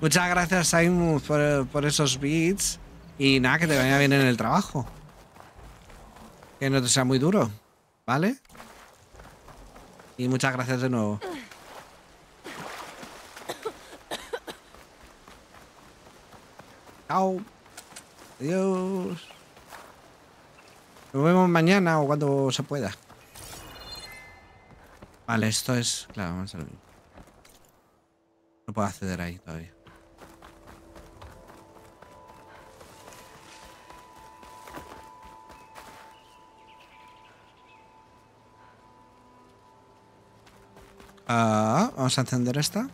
Muchas gracias, Simon, por esos beats. Y nada, que te vaya bien en el trabajo. Que no te sea muy duro, ¿vale? Y muchas gracias de nuevo. Chao. Adiós. Nos vemos mañana o cuando se pueda. Vale, esto es... Claro, vamos a lo mismo. No puedo acceder ahí todavía. Vamos a encender esta.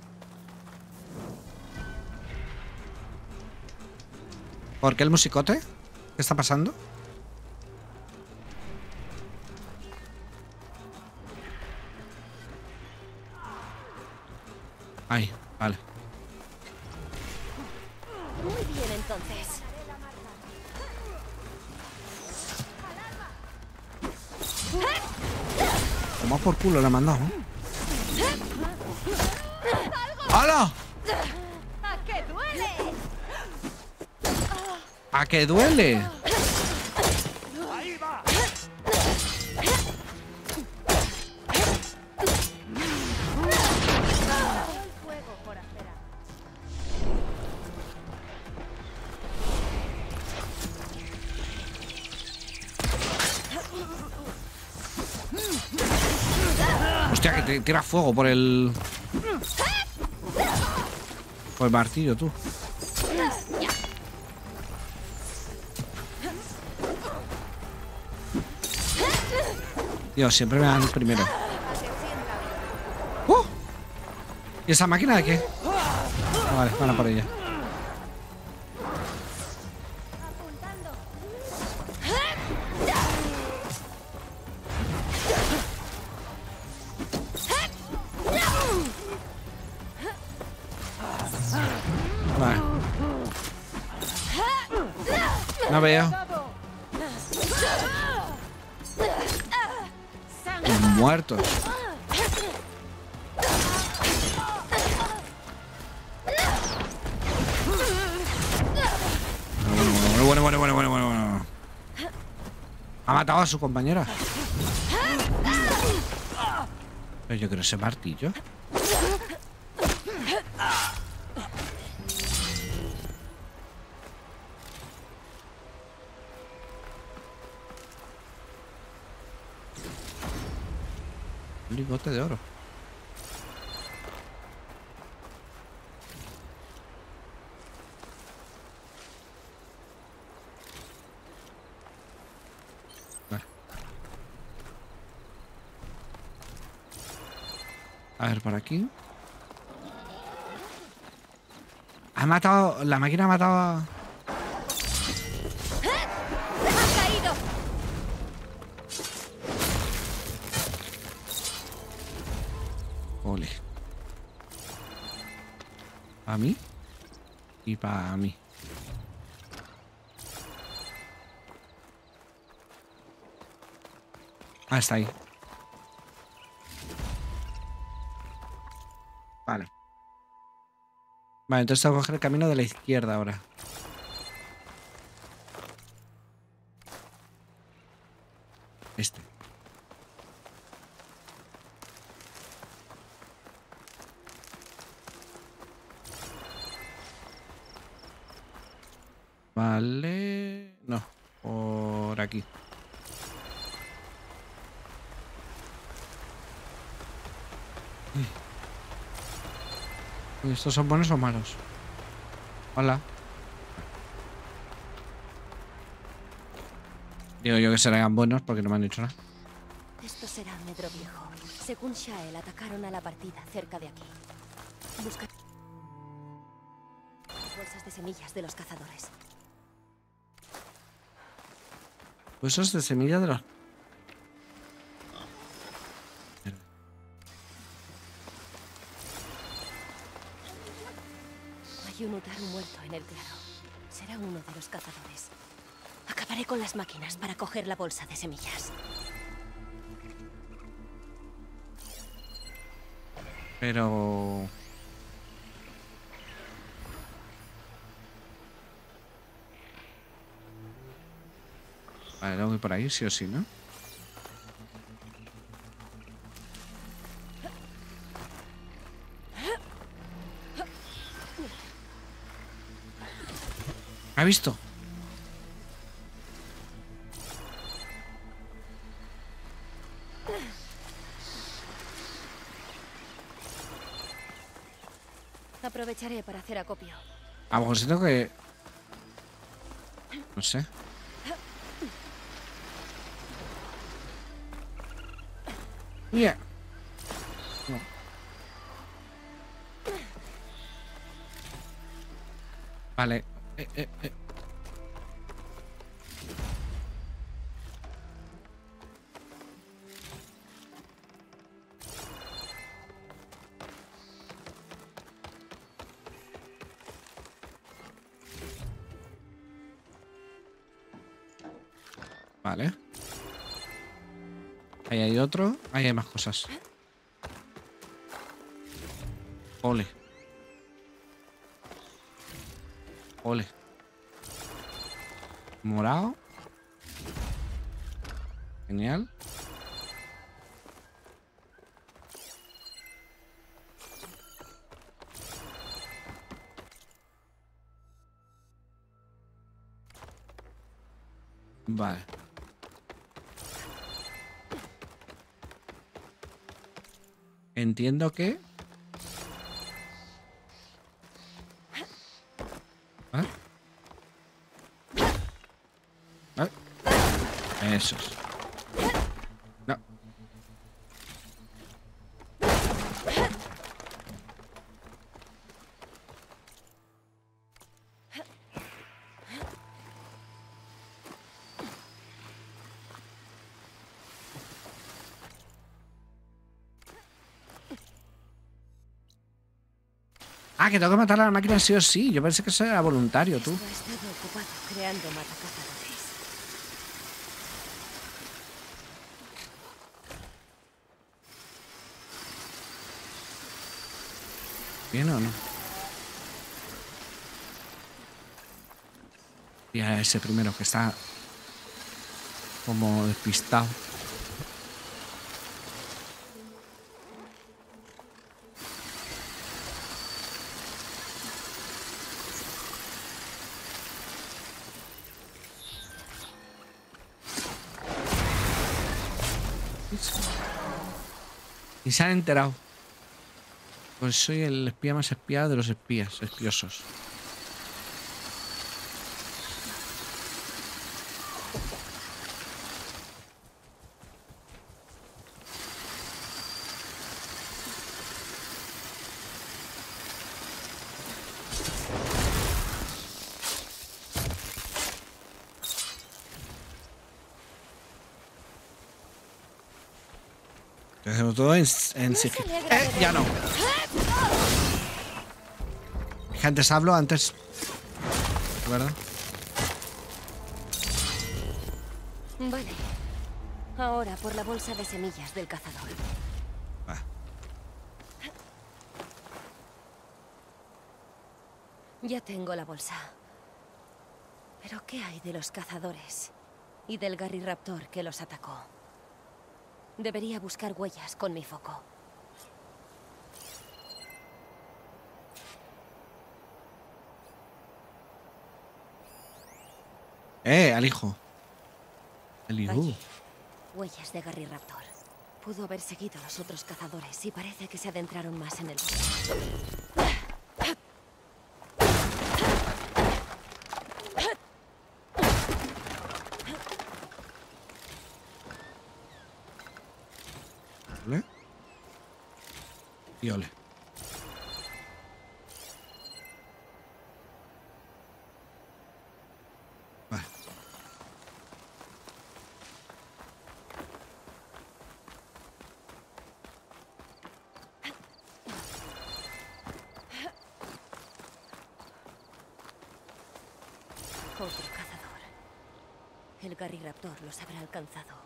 ¿Por qué el musicote? ¿Qué está pasando? Ahí, vale. Muy bien, entonces. Toma por culo, la ha mandado, ¿eh? ¡Hala! ¡A que duele! ¡A que duele! ¡Ahí va! Hostia, que te tira fuego por el... Pues martillo, tú. Dios, siempre me dan primero. ¡Uh! ¿Y esa máquina de qué? Ah, vale, van a por ella. No veo. Muerto. Bueno. Ha matado a su compañera. Pero yo creo ese martillo. Un lingote de oro. A ver, por aquí. Ha matado. La máquina ha matado a. ¡Ha caído! Ole. ¿A mí? Y para mí. Ah, está ahí. Vale. Vale, entonces tengo que coger el camino de la izquierda ahora. Este. Vale. No, por aquí. ¿Estos son buenos o malos? Hola. Digo yo que serán buenos porque no me han dicho nada. Esto será Medro Viejo. Según Shael, atacaron a la partida cerca de aquí. Busca las bolsas de semillas de los cazadores. Bolsas de semillas de los... Y un Utar muerto en el claro. Será uno de los cazadores. Acabaré con las máquinas para coger la bolsa de semillas. Pero... Vale, tengo que ir por ahí, sí o sí, ¿no? ¿Ha visto? Aprovecharé para hacer acopio. A lo mejor siento que... No sé. Mira. No. Vale. Vale. Ahí hay otro. Ahí hay más cosas. Ole. Ole. Morado. Genial. Vale. Entiendo que... Esos. No. Ah, que tengo que matar a la máquina sí o sí. Yo pensé que eso era voluntario, tú. ¿Bien o no? Y a ese primero que está como despistado. Y se han enterado. Pues soy el espía más espiado de los espías, espiosos. Todo en sí. Ya no. Que antes hablo, antes. ¿Verdad? Vale. Ahora por la bolsa de semillas del cazador. Ah. Ya tengo la bolsa. Pero ¿qué hay de los cazadores? Y del garriraptor que los atacó. Debería buscar huellas con mi foco. Al hijo. El hijo. Allí, huellas de garriraptor. Pudo haber seguido a los otros cazadores y parece que se adentraron más en el bosque. Y ole. Vale. Otro cazador. El garriraptor los habrá alcanzado.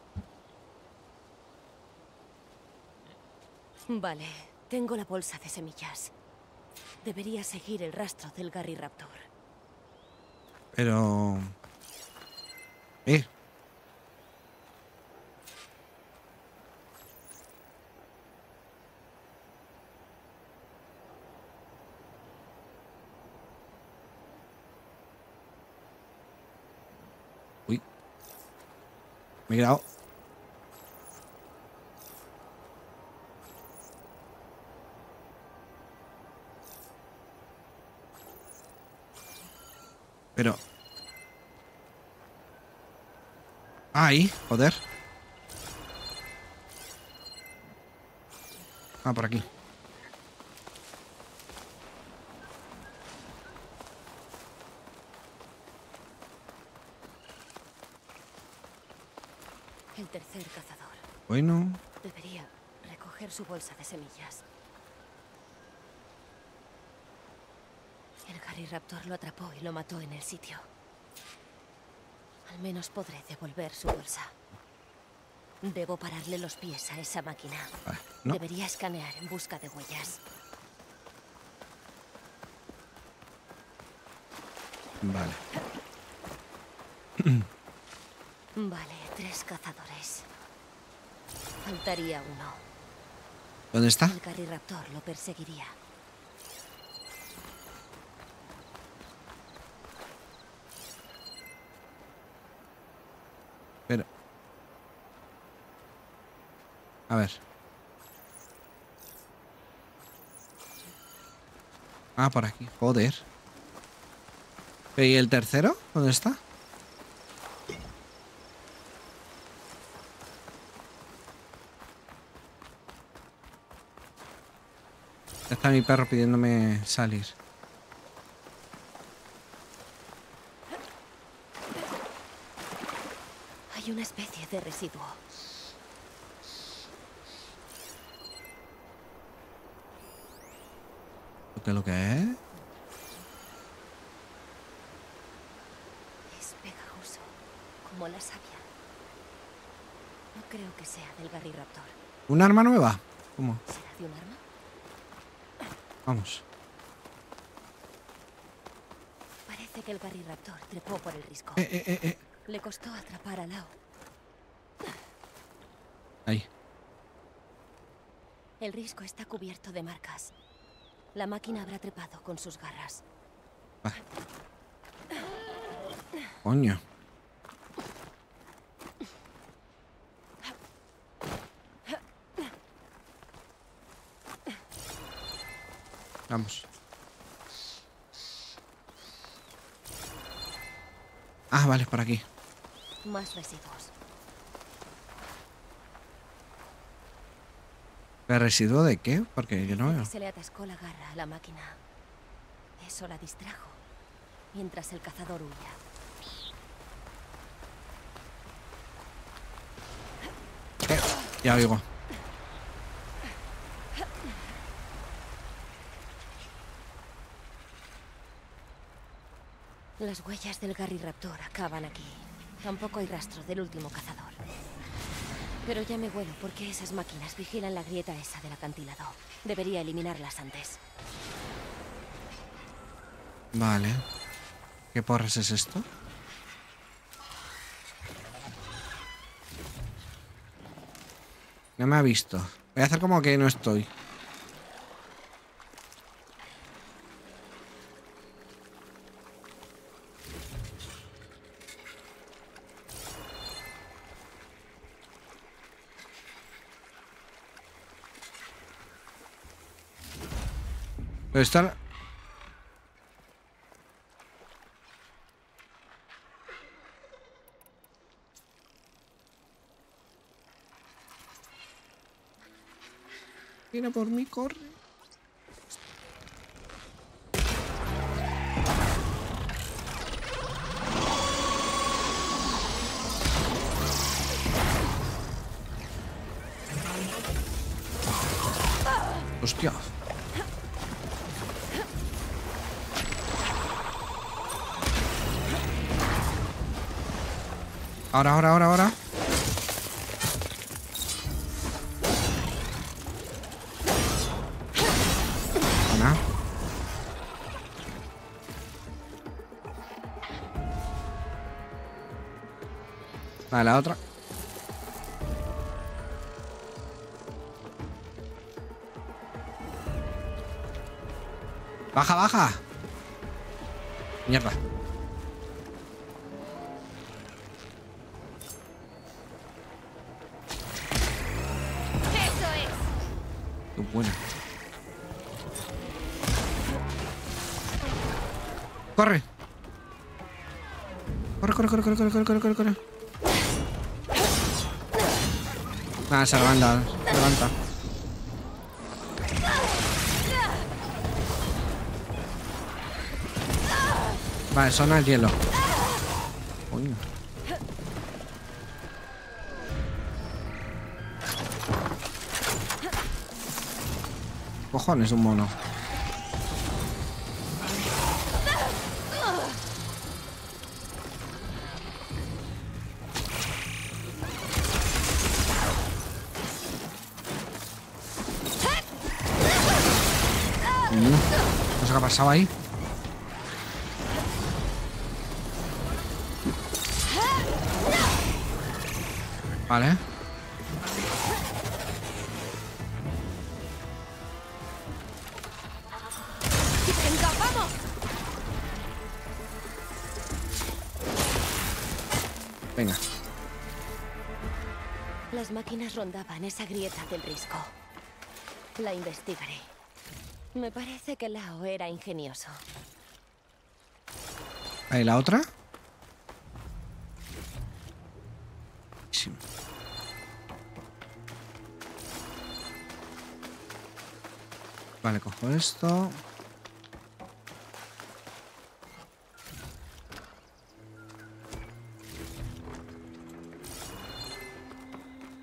Vale. Tengo la bolsa de semillas. Debería seguir el rastro del garriraptor. Pero... Uy. Me he quedado... Pero... Ahí, joder. Ah, por aquí. El tercer cazador. Bueno. Debería recoger su bolsa de semillas. El raptor lo atrapó y lo mató en el sitio. Al menos podré devolver su bolsa. Debo pararle los pies a esa máquina. No. Debería escanear en busca de huellas. Vale. Vale, 3 cazadores. Faltaría uno. ¿Dónde está? El garriraptor lo perseguiría. A ver. Ah, por aquí. Joder. ¿Y el tercero? ¿Dónde está? Está mi perro pidiéndome salir. Hay una especie de residuo. ¿Qué es lo que es? Es pegajoso, como la savia. No creo que sea del garriraptor. ¿Un arma nueva? ¿Cómo? ¿Será de un arma? Vamos. Parece que el garriraptor trepó por el risco. Le costó atrapar a Lao. Ahí. El risco está cubierto de marcas. La máquina habrá trepado con sus garras. Ah. Coño. Vamos. Ah, vale, es por aquí. Más residuos. ¿El residuo de qué? Porque yo no veo. Se le atascó la garra a la máquina. Eso la distrajo mientras el cazador huía. Ya oigo. Las huellas del Garriraptor acaban aquí. Tampoco hay rastro del último cazador. Pero ya me huelo porque esas máquinas vigilan la grieta esa del acantilado. Debería eliminarlas antes. Vale. ¿Qué porras es esto? No me ha visto. Voy a hacer como que no estoy. Pero está... Viene por mí, corre. Hostia. Ahora. Vale, la otra. Baja. Mierda. Bueno. Corre. Ah, se levanta. Vale, son al hielo. Uy. Cojones, un mono. No sé qué ha pasado ahí. Vale. Venga. Las máquinas rondaban esa grieta del risco. La investigaré. Me parece que Lao era ingenioso. ¿Ahí la otra? Sí. Vale, cojo esto.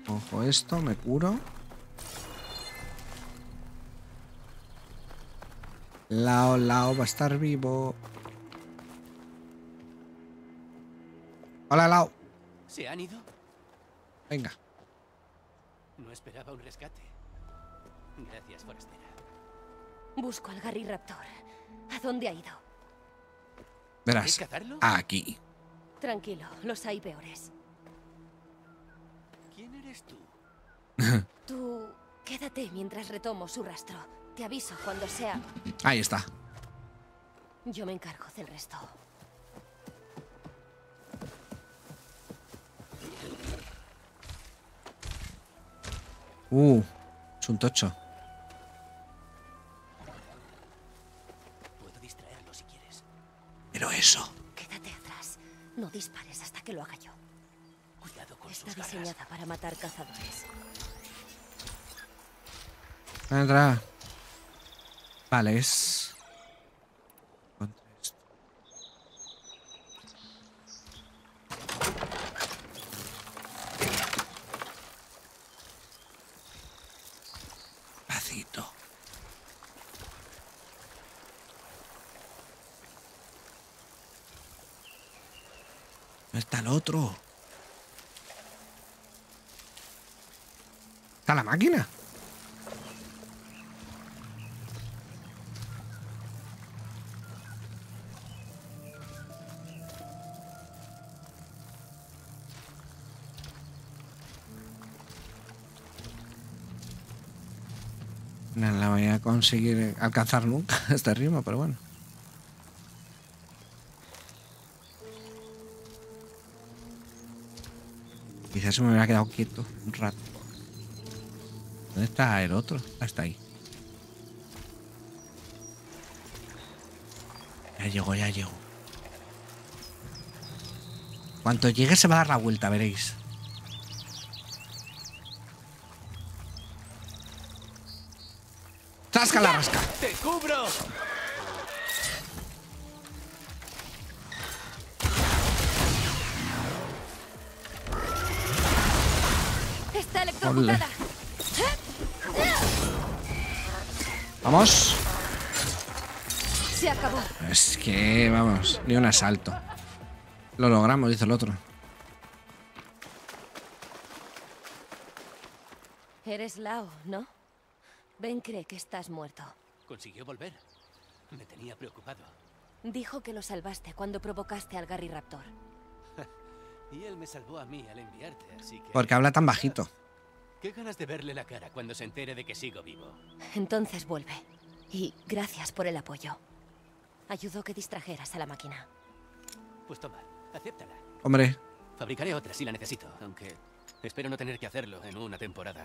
Cojo esto, me curo. Lao va a estar vivo. Hola, Lao. ¿Se han ido? Venga. No esperaba un rescate. Gracias, forastera. Busco al Garriraptor. ¿A dónde ha ido? Verás, aquí. Tranquilo, los hay peores. ¿Quién eres tú? Tú, quédate mientras retomo su rastro. Te aviso cuando sea. Ahí está. Yo me encargo del resto. Es un tocho. para matar cazadores. Entra. Vale, es... Otro. ¿Está la máquina? No la voy a conseguir alcanzar nunca este ritmo, pero bueno. Quizás me hubiera quedado quieto un rato. ¿Dónde está el otro? Hasta ahí. Ya llegó, ya llegó. Cuanto llegue se va a dar la vuelta, veréis. ¡Tasca la rasca! ¡Te cubro! Olé. Vamos. Se acabó. Es que vamos, ni un asalto. Lo logramos, dice el otro. Eres Lao, ¿no? Ben cree que estás muerto. Consiguió volver. Me tenía preocupado. Dijo que lo salvaste cuando provocaste al Garriraptor. Y él me salvó a mí al enviarte, así que... Porque habla tan bajito. Qué ganas de verle la cara cuando se entere de que sigo vivo. Entonces vuelve. Y gracias por el apoyo. Ayudó que distrajeras a la máquina. Pues toma, acéptala. Hombre. Fabricaré otra si la necesito, aunque espero no tener que hacerlo en una temporada.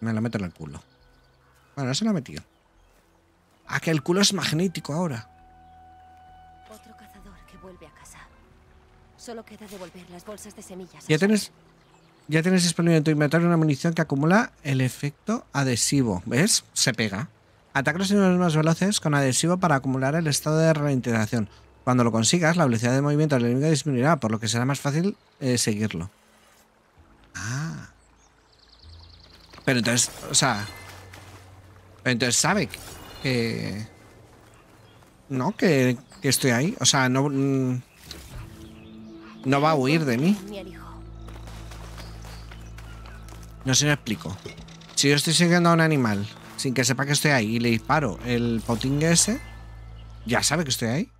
Me la meto en el culo. Bueno, no se la ha metido. Ah, que el culo es magnético ahora. Otro cazador que vuelve a casa. Solo queda devolver las bolsas de semillas. Ya tienes... Ya tienes disponible en tu inventario una munición que acumula el efecto adhesivo. ¿Ves? Se pega. Ataca los enemigos más veloces con adhesivo para acumular el estado de ralentización. Cuando lo consigas, la velocidad de movimiento del enemigo disminuirá, por lo que será más fácil seguirlo. Ah. Pero entonces, o sea... Entonces sabe que... No, que estoy ahí. O sea, no... No va a huir de mí. No sé si lo explico. Si yo estoy siguiendo a un animal sin que sepa que estoy ahí y le disparo el potingue ese, ya sabe que estoy ahí.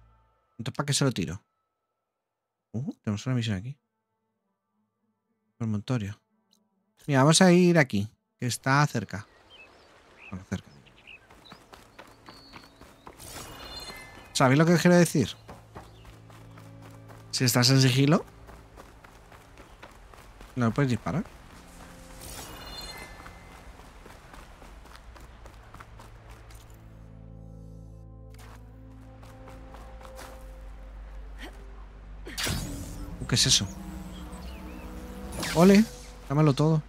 Entonces, ¿para qué se lo tiro? Tenemos una misión aquí. Promontorio. Mira, vamos a ir aquí, que está cerca. Bueno, cerca. ¿Sabéis lo que quiero decir? Si estás en sigilo, no puedes disparar. ¿Qué es eso? Ole, dámelo todo.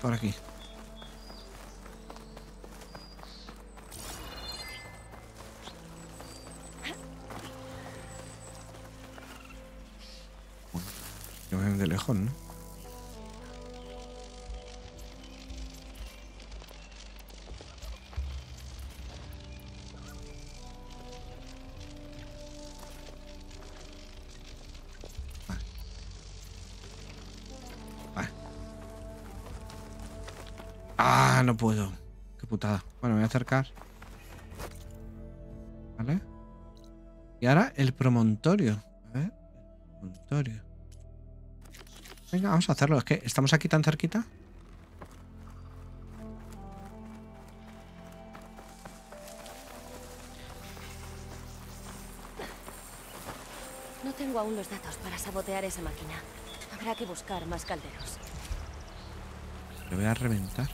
Por aquí. Que ven de lejos, ¿no? No puedo. Qué putada. Bueno, me voy a acercar. Vale. Y ahora el promontorio. A ver. Promontorio. Venga, vamos a hacerlo. Es que estamos aquí tan cerquita. No tengo aún los datos para sabotear esa máquina. Habrá que buscar más calderos. Le voy a reventar.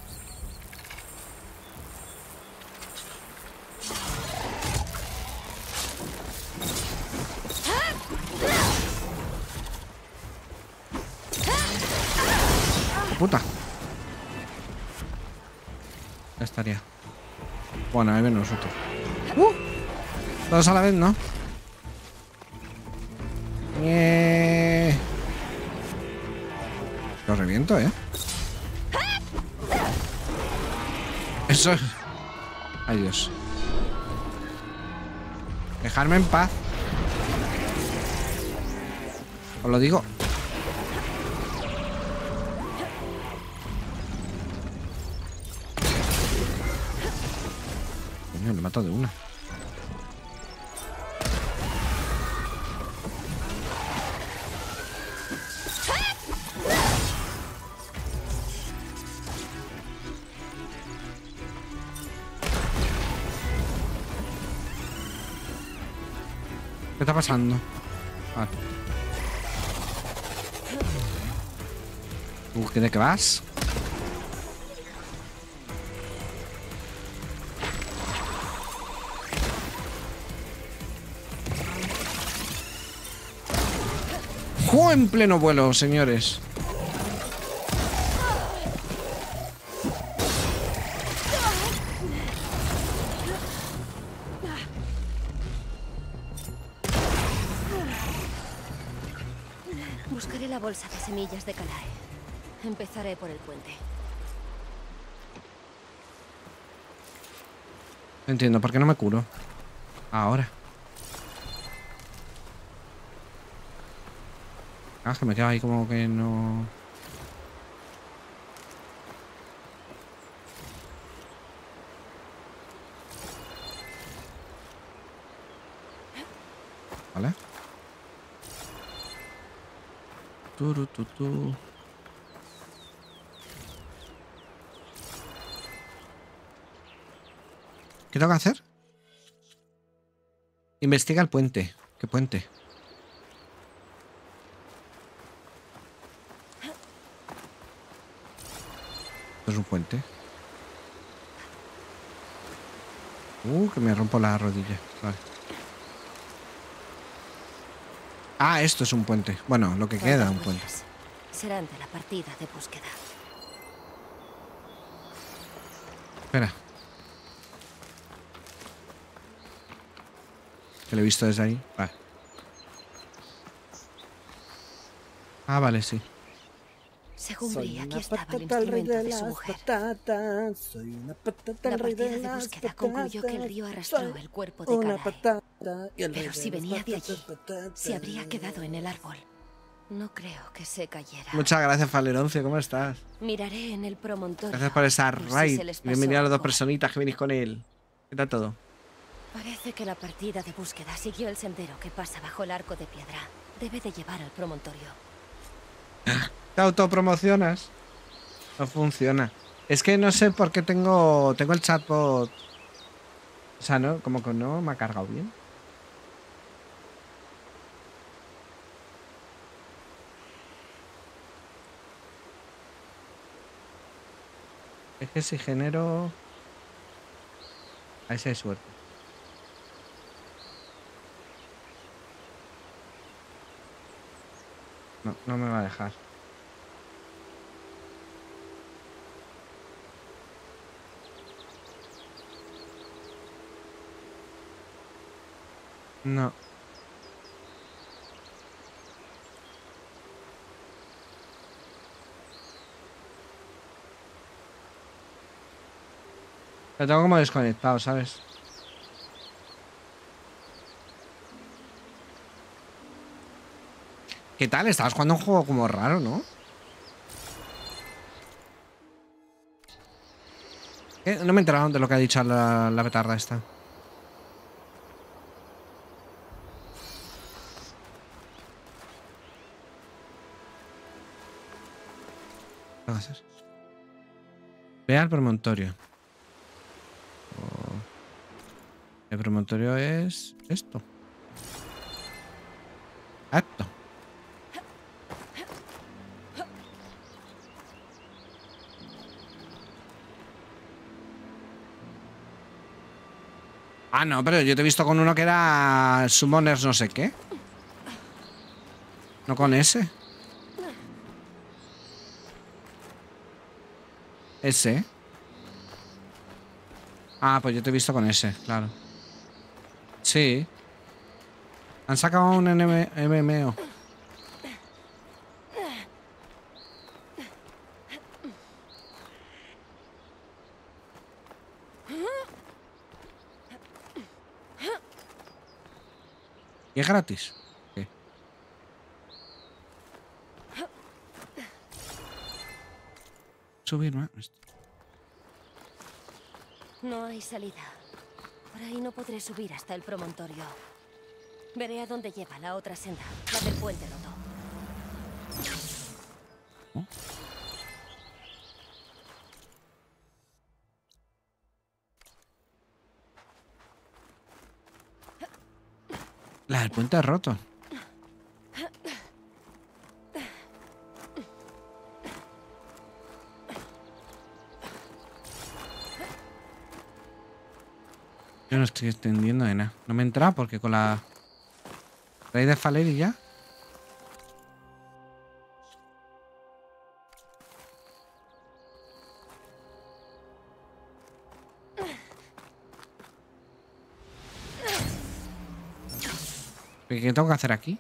¡Puta! Ya estaría. Bueno, ahí ven nosotros. Todos a la vez, ¿no? Lo reviento, ¿eh? Eso es... Ay, Dios. Dejarme en paz. Os lo digo. Coño, le mato de una. ¿Qué está pasando? Vale. ¿De qué vas? ¡Juego en pleno vuelo, señores! Semillas de Calae. Empezaré por el puente. Entiendo, ¿por qué no me curo? Ahora. Ah, que me quedo ahí como que no... Vale. ¿Qué tengo que hacer? Investiga el puente. ¿Qué puente? ¿Esto es un puente? Que me rompo la rodilla. Vale. Ah, esto es un puente. Bueno, lo que queda de un puente. Serán de la partida de búsqueda. Espera. Que lo he visto desde ahí. Vale. Ah, vale, sí. Según vi, aquí estaba el instrumento de su mujer. La partida de búsqueda concluyó que el río arrastró el cuerpo de Calae. Pero si venía de allí, se habría quedado en el árbol. No creo que se cayera. Muchas gracias, Faleroncio, ¿cómo estás? Miraré en el promontorio. Gracias por esa raid. Bienvenido a las dos personitas que venís con él. ¿Qué tal todo? Parece que la partida de búsqueda siguió el sendero que pasa bajo el arco de piedra. Debe de llevar al promontorio. Te autopromocionas. No funciona. Es que no sé por qué tengo el chatbot. O sea, no, como que no me ha cargado bien. Es que si genero... A esa es suerte. No, no me va a dejar. No. Lo tengo como desconectado, ¿sabes? ¿Qué tal? Estabas jugando un juego como raro, ¿no? No me he enterado de lo que ha dicho la petarda esta. Ve al promontorio. El promontorio es esto. Esto. Ah, no, pero yo te he visto con uno que era Summoners no sé qué. No con ese. Ese. Ah, pues yo te he visto con ese, claro. Sí. Han sacado un MMO. ¿Y es gratis? Sí. Subir, ¿no? No hay salida. Por ahí no podré subir hasta el promontorio. Veré a dónde lleva la otra senda, la del puente roto. ¿Oh? La del puente roto. Yo no estoy extendiendo de nada. No me entra porque con la raíz de Faleri ya. ¿Qué tengo que hacer aquí?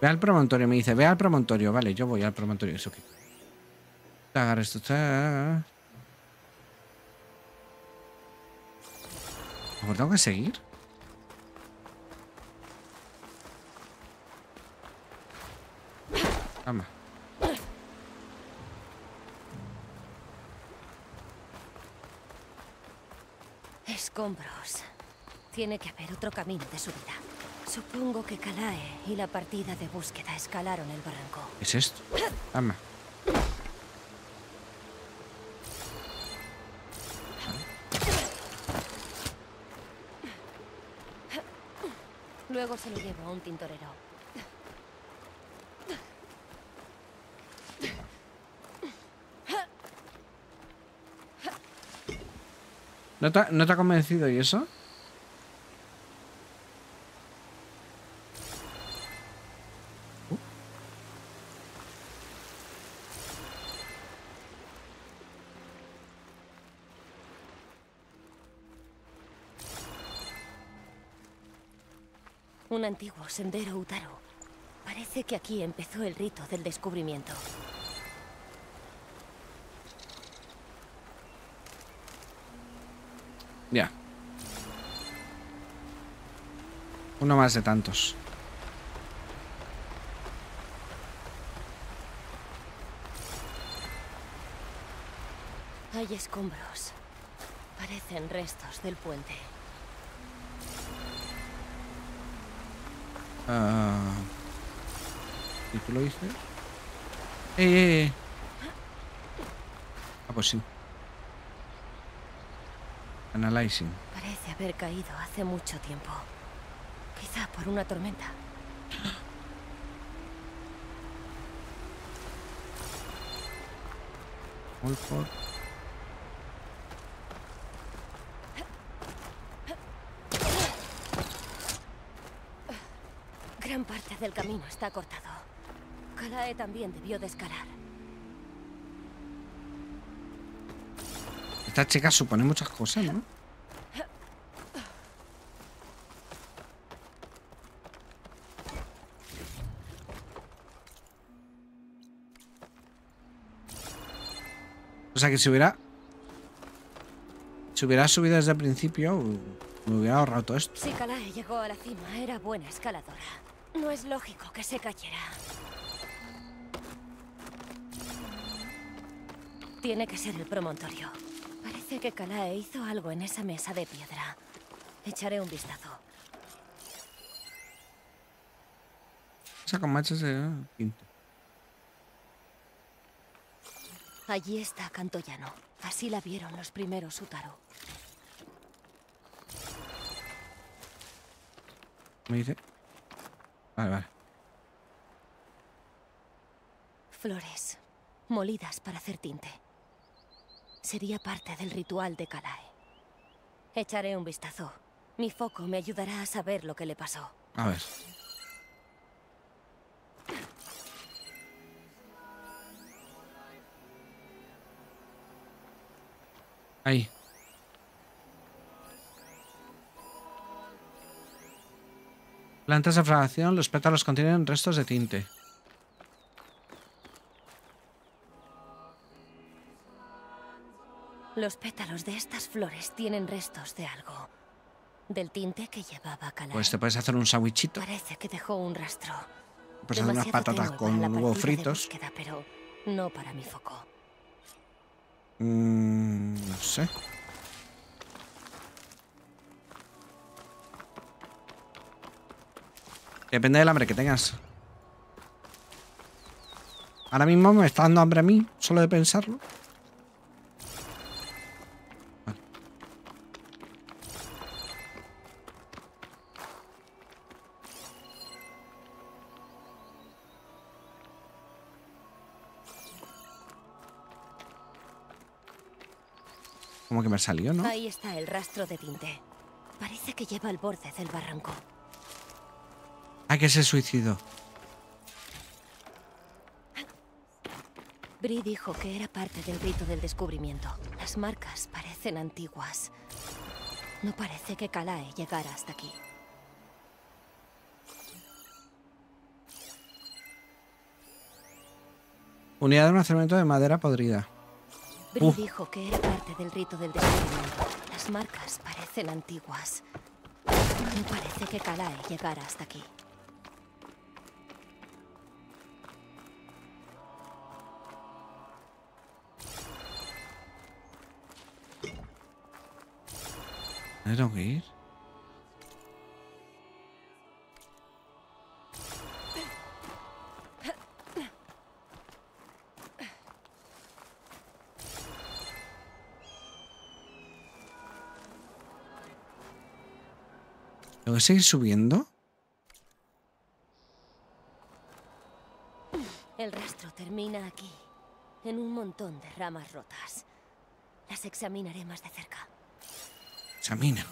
Ve al promontorio, me dice, ve al promontorio. Vale, yo voy al promontorio. Eso que... Agarra esto. ¿Por tengo que seguir? Vamos. Escombros. Tiene que haber otro camino de subida. Supongo que Kalae y la partida de búsqueda escalaron el barranco. ¿Qué es esto? Vamos. Luego se lo llevo a un tintorero. ¿No te ha convencido y eso? Un antiguo sendero Utaru. Parece que aquí empezó el rito del descubrimiento. Ya. Uno más de tantos. Hay escombros. Parecen restos del puente. ¿Y tú lo dices? Ah, pues sí. Analyzing. Parece haber caído hace mucho tiempo. Quizá por una tormenta. Wolford. Gran parte del camino está cortado. Kalae también debió de escalar. Esta chica supone muchas cosas, ¿no? O sea que si hubiera subido desde el principio, me hubiera ahorrado todo esto. Si Kalae llegó a la cima, era buena escaladora. No es lógico que se cayera. Tiene que ser el promontorio. Parece que Kalae hizo algo en esa mesa de piedra. Echaré un vistazo. Saca machos de quinto. Allí está Cantoyano. Así la vieron los primeros Utaru. ¿Me dice? Vale, vale. Flores molidas para hacer tinte. sería parte del ritual de Kalae. Echaré un vistazo. Mi foco me ayudará a saber lo que le pasó. A ver. Ahí. Plantas de floración, los pétalos contienen restos de tinte. Los pétalos de estas flores tienen restos de algo. Del tinte que llevaba Kalae. Pues te puedes hacer un sandwichito. Parece que dejó un rastro. Pues hacer unas patatas con huevos fritos. Pero no para mi foco. No sé. Depende del hambre que tengas. Ahora mismo me está dando hambre a mí, solo de pensarlo. Vale. Como que me salió, ¿no? Ahí está el rastro de tinte. Parece que lleva al borde del barranco. ¿A qué se suicidó? Bree dijo que era parte del rito del descubrimiento. Las marcas parecen antiguas. No parece que Kalae llegara hasta aquí. Unidad de almacenamiento de madera podrida. Bree dijo que era parte del rito del descubrimiento. Las marcas parecen antiguas. No parece que Kalae llegara hasta aquí. ¿No tengo que ir? ¿Tengo que seguir subiendo? El rastro termina aquí, en un montón de ramas rotas. Las examinaré más de cerca. Examina.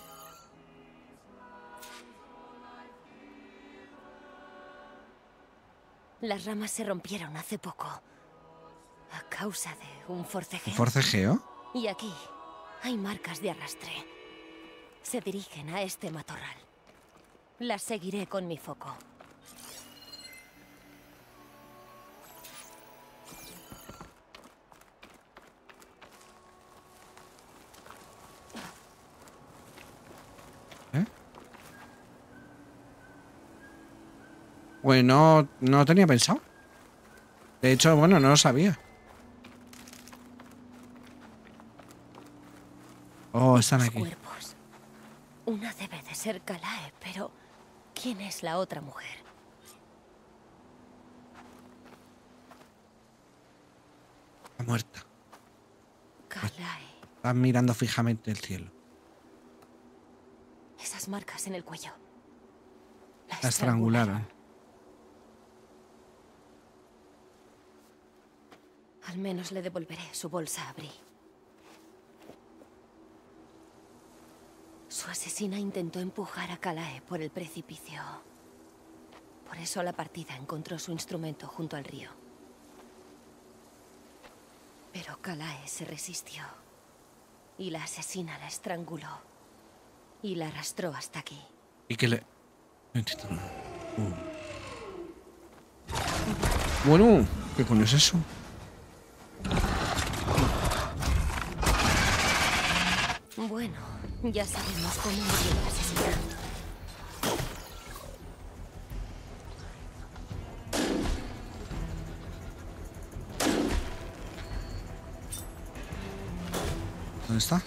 Las ramas se rompieron hace poco a causa de un forcejeo. ¿Un forcejeo? Y aquí hay marcas de arrastre. Se dirigen a este matorral. Las seguiré con mi foco. Bueno, no lo tenía pensado. De hecho, bueno, no lo sabía. Oh, están aquí. Cuerpos. Una debe de ser Kalae, pero ¿quién es la otra mujer? Está muerta. Kalae. Están mirando fijamente el cielo. Esas marcas en el cuello. La estrangularon. Al menos le devolveré su bolsa a Bree. Su asesina intentó empujar a Kalae por el precipicio. Por eso la partida encontró su instrumento junto al río. Pero Kalae se resistió. Y la asesina la estranguló. Y la arrastró hasta aquí. ¿Y qué le...? Bueno, ¿qué coño es eso? Bueno, ya sabemos cómo murió el asesino. ¿Dónde está?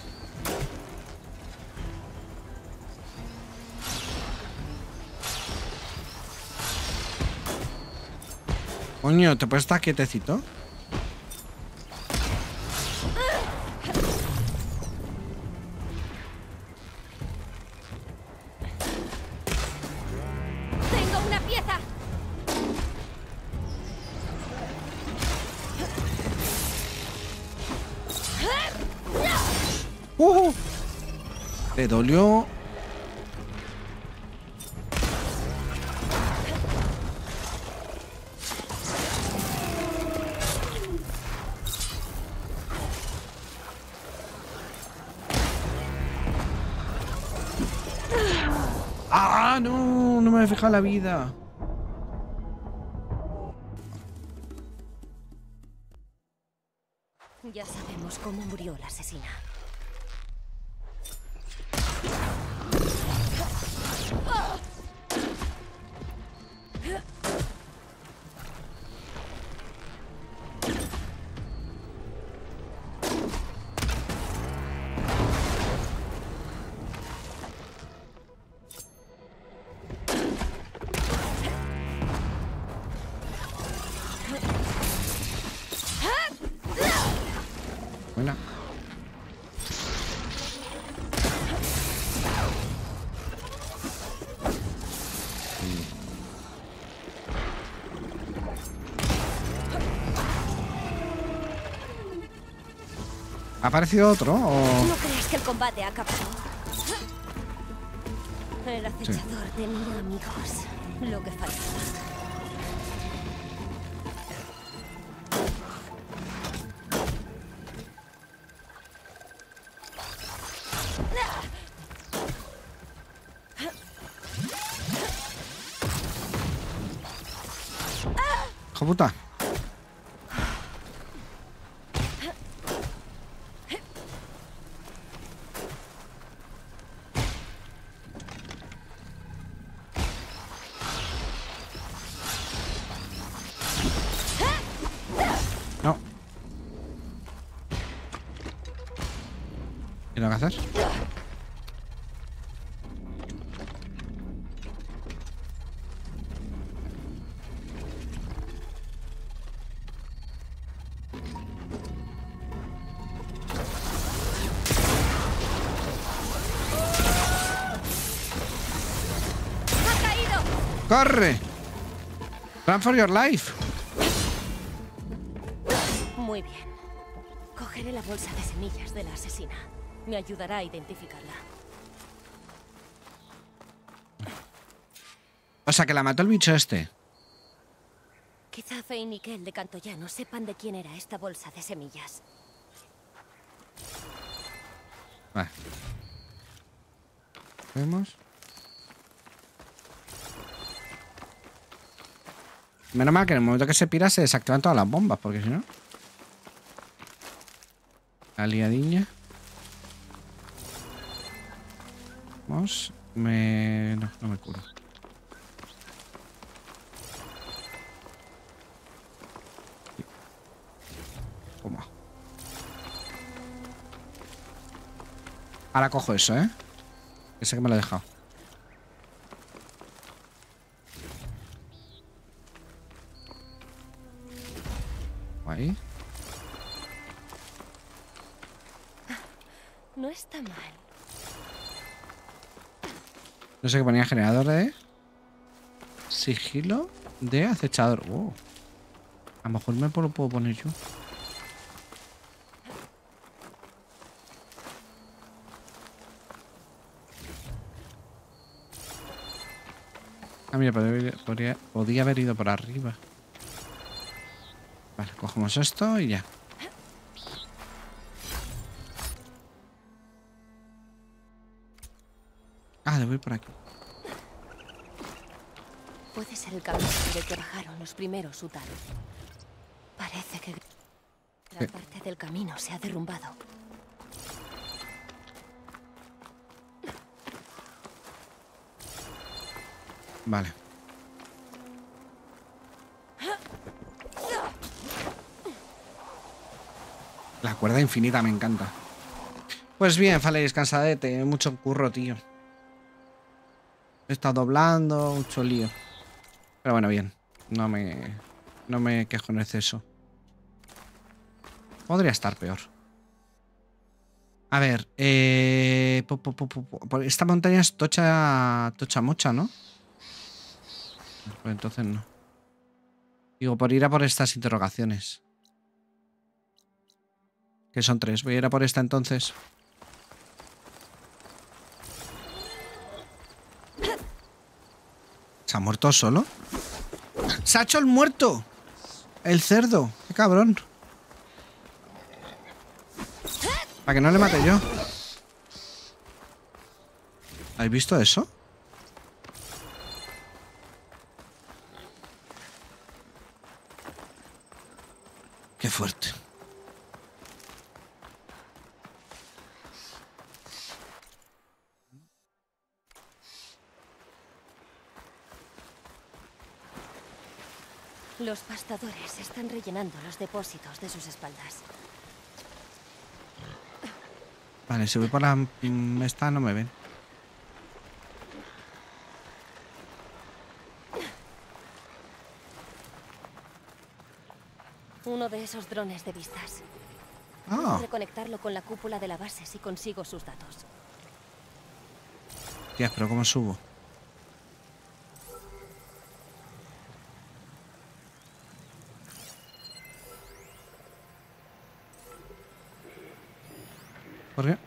Coño, ¿te puedes estar quietecito? Te dolió. ¡Ah, no! No me he fijado la vida. Ya sabemos cómo murió la asesina. ¿Ha aparecido otro? ¿O? ¿No crees que el combate ha acabado? El acechador tenía amigos. Lo que faltaba. ¡Hijo puta! ¡Corre! ¡Run for your life! Muy bien. Cogeré la bolsa de semillas de la asesina. Me ayudará a identificarla. O sea, que la mató el bicho este. Quizá Fey y Miquel de Cantoyano sepan de quién era esta bolsa de semillas. Vale. Vemos. Menos mal que en el momento que se pira se desactivan todas las bombas, porque si no... La liadiña. Vamos. No, no me curo. Toma. Ahora cojo eso, ¿eh? Que sé que me lo he dejado. Ahí. No está mal. No sé qué ponía, generador de sigilo de acechador. Wow. A lo mejor me lo puedo poner yo. Ah, mira, podía haber ido por arriba. Vale, cogemos esto y ya. Ah, debo ir por aquí. Puede ser el camino del que bajaron los primeros Utaru. Parece que gran parte del camino se ha derrumbado. Vale. La cuerda infinita me encanta. Pues bien, Faleris, cansadete. Mucho curro, tío. He estado doblando, mucho lío. Pero bueno, bien. No me quejo en exceso. Podría estar peor. A ver, esta montaña es tocha mocha, ¿no? Pues entonces no. Digo, por ir a por estas interrogaciones. Que son tres. Voy a ir a por esta entonces. ¿Se ha muerto solo? ¡Se ha hecho el muerto! El cerdo. ¡Qué cabrón! Para que no le mate yo. ¿Habéis visto eso? ¡Qué fuerte! Los pastadores están rellenando los depósitos de sus espaldas. Vale, si voy por la... esta no me ven. Uno de esos drones de vistas. Ah. Reconectarlo con la cúpula de la base si consigo sus datos. Tía, pero ¿cómo subo? ¿Por qué?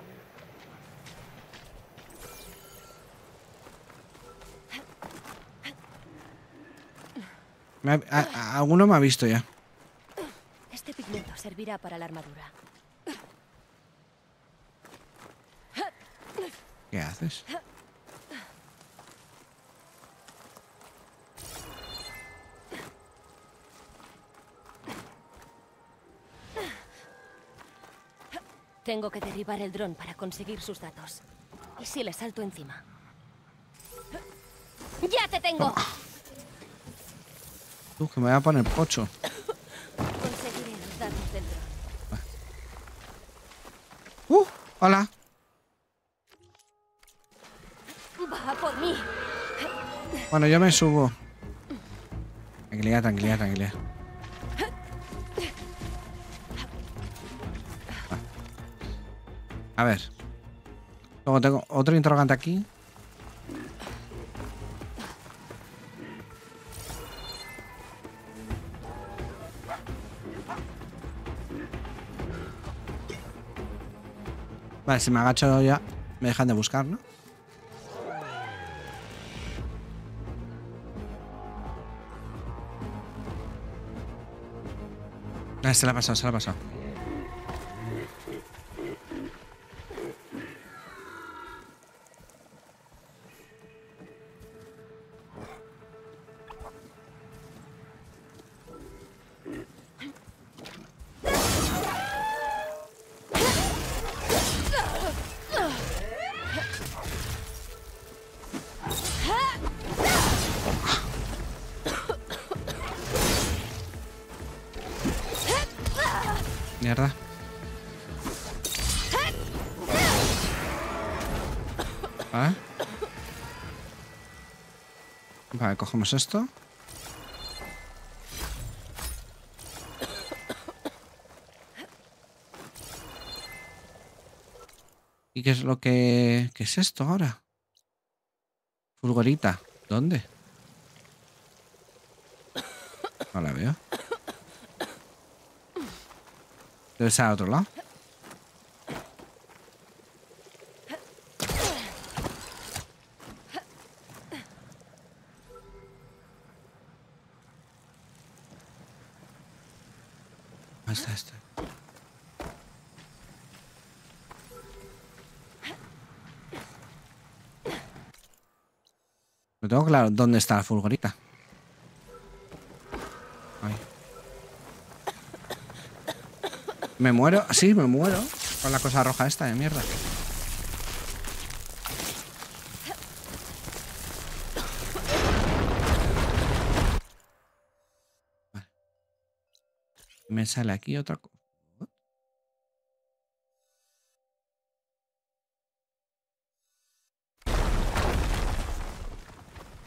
Alguno me ha visto ya. Este pigmento servirá para la armadura. ¿Qué haces? Tengo que derribar el dron para conseguir sus datos. ¿Y si le salto encima? ¡Ya te tengo! Tú, que me voy a poner pocho. Conseguiré los datos del dron. ¡Hola! ¡Va por mí! Bueno, yo me subo. Tranquilidad, tranquilidad, tranquilidad. A ver. Luego tengo otro interrogante aquí. Vale, si me agacho ya me dejan de buscar, ¿no? Ah, se la ha pasado, se la ha pasado. Cogemos esto. ¿Y qué es lo que... ¿Qué es esto ahora? Fulgorita. ¿Dónde? No la veo. Debe ser a otro lado. Tengo claro dónde está la fulgorita. Ahí. Me muero, sí, me muero con la cosa roja esta de mierda. Vale. Me sale aquí otra cosa.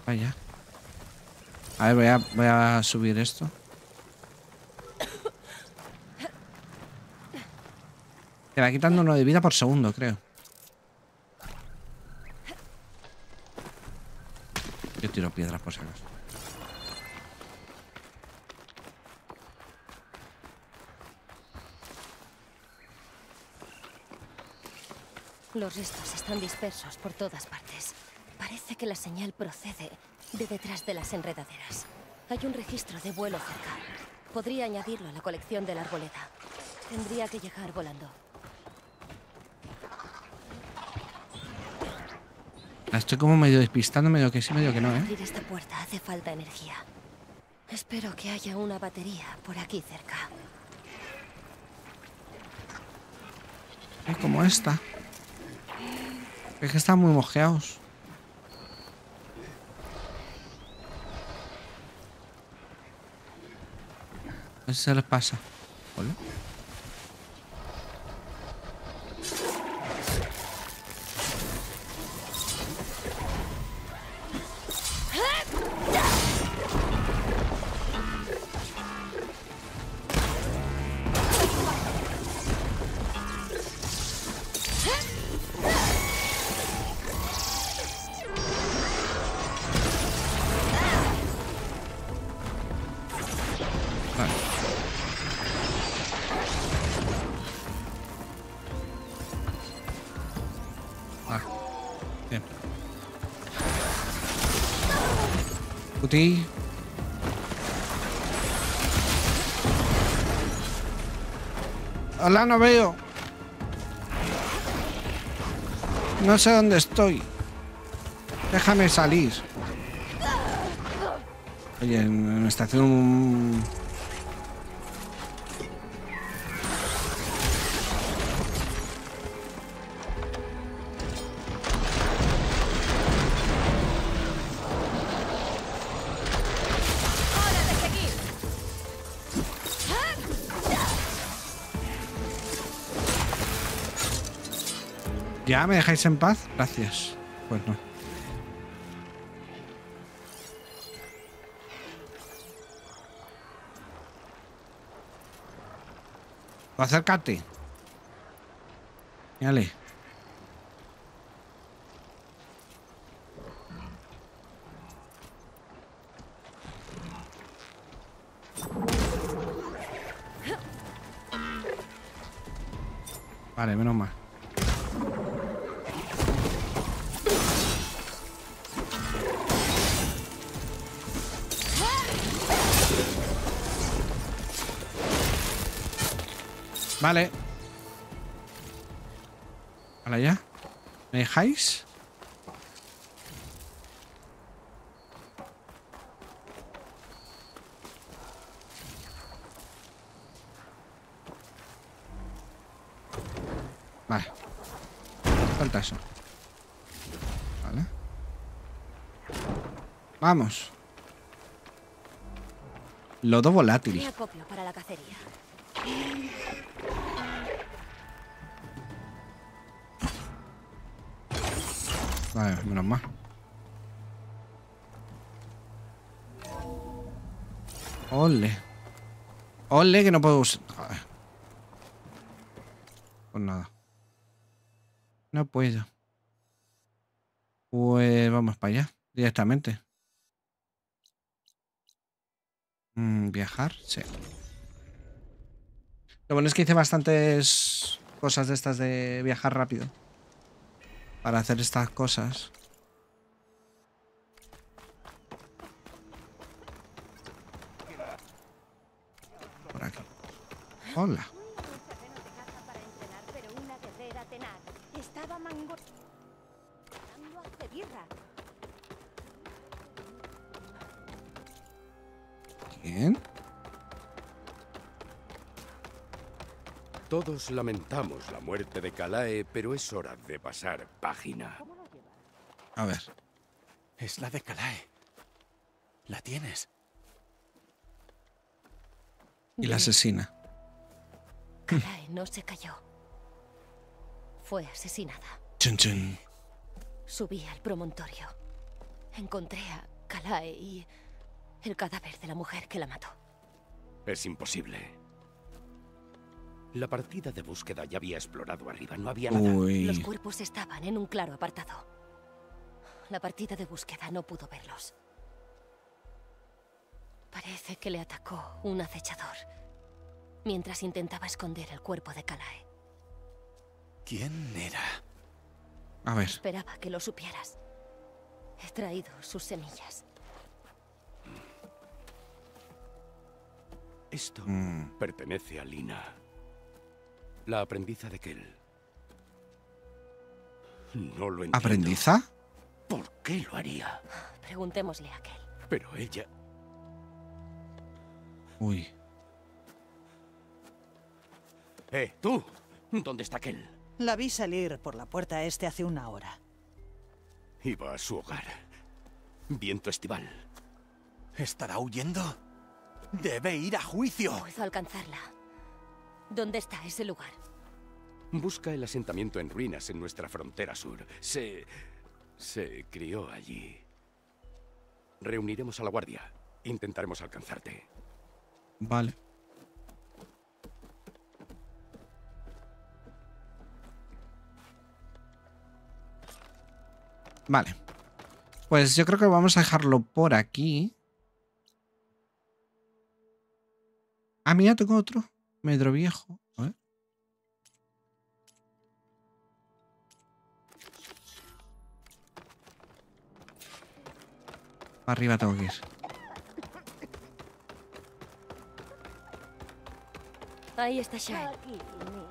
Ya. A ver, voy a subir esto. Te va quitando uno de vida por segundo, creo. Yo tiro piedras por sacar. Los restos están dispersos por todas partes. Parece que la señal procede de detrás de las enredaderas. Hay un registro de vuelo cerca. Podría añadirlo a la colección de la arboleda. Tendría que llegar volando. Estoy como medio despistando, medio que sí, medio que no, ¿eh? Para abrir esta puerta hace falta energía. Espero que haya una batería por aquí cerca. Es como esta. Es que están muy mojeados. A ver si se les pasa. ¿Hola? Sí. Hola, no veo. No sé dónde estoy. Déjame salir. Oye, me está haciendo un... ¿Ya me dejáis en paz? Gracias. Pues no. Acércate. Dale. Vale, menos mal. Vale. Ahora ya. ¿Me dejáis? Vale. Falta eso. Vale. Vamos. Lodo volátil. Me acopio para la cacería. Vale, menos mal. Ole. Ole, que no puedo usar. Pues nada. No puedo. Pues vamos para allá, directamente. Viajar, sí. Lo bueno es que hice bastantes cosas de estas de viajar rápido. Para hacer estas cosas. Por aquí. Hola. ¿Quién? Todos lamentamos la muerte de Kalae, pero es hora de pasar página. A ver. Es la de Kalae. La tienes. Y la asesina. Kalae no se cayó. Fue asesinada. Chun chun. Subí al promontorio. Encontré a Kalae y el cadáver de la mujer que la mató. Es imposible. La partida de búsqueda ya había explorado arriba, no había nada. Uy. Los cuerpos estaban en un claro apartado. La partida de búsqueda no pudo verlos. Parece que le atacó un acechador mientras intentaba esconder el cuerpo de Kalae. ¿Quién era? A ver. Esperaba que lo supieras. He traído sus semillas. Esto pertenece a Lina, la aprendiza de Kel. No lo entiendo. ¿Aprendiza? ¿Por qué lo haría? Preguntémosle a Kel. Pero ella... Uy. Tú, ¿dónde está Kel? La vi salir por la puerta este hace una hora. Iba a su hogar. Viento estival. ¿Estará huyendo? ¡Debe ir a juicio! Puedo alcanzarla. ¿Dónde está ese lugar? Busca el asentamiento en ruinas en nuestra frontera sur. Se crió allí. Reuniremos a la guardia. Intentaremos alcanzarte. Vale. Vale. Pues yo creo que vamos a dejarlo por aquí. Ah, mira, tengo otro. Metro viejo. A ver. Para arriba tengo que ir. Ahí está Shai.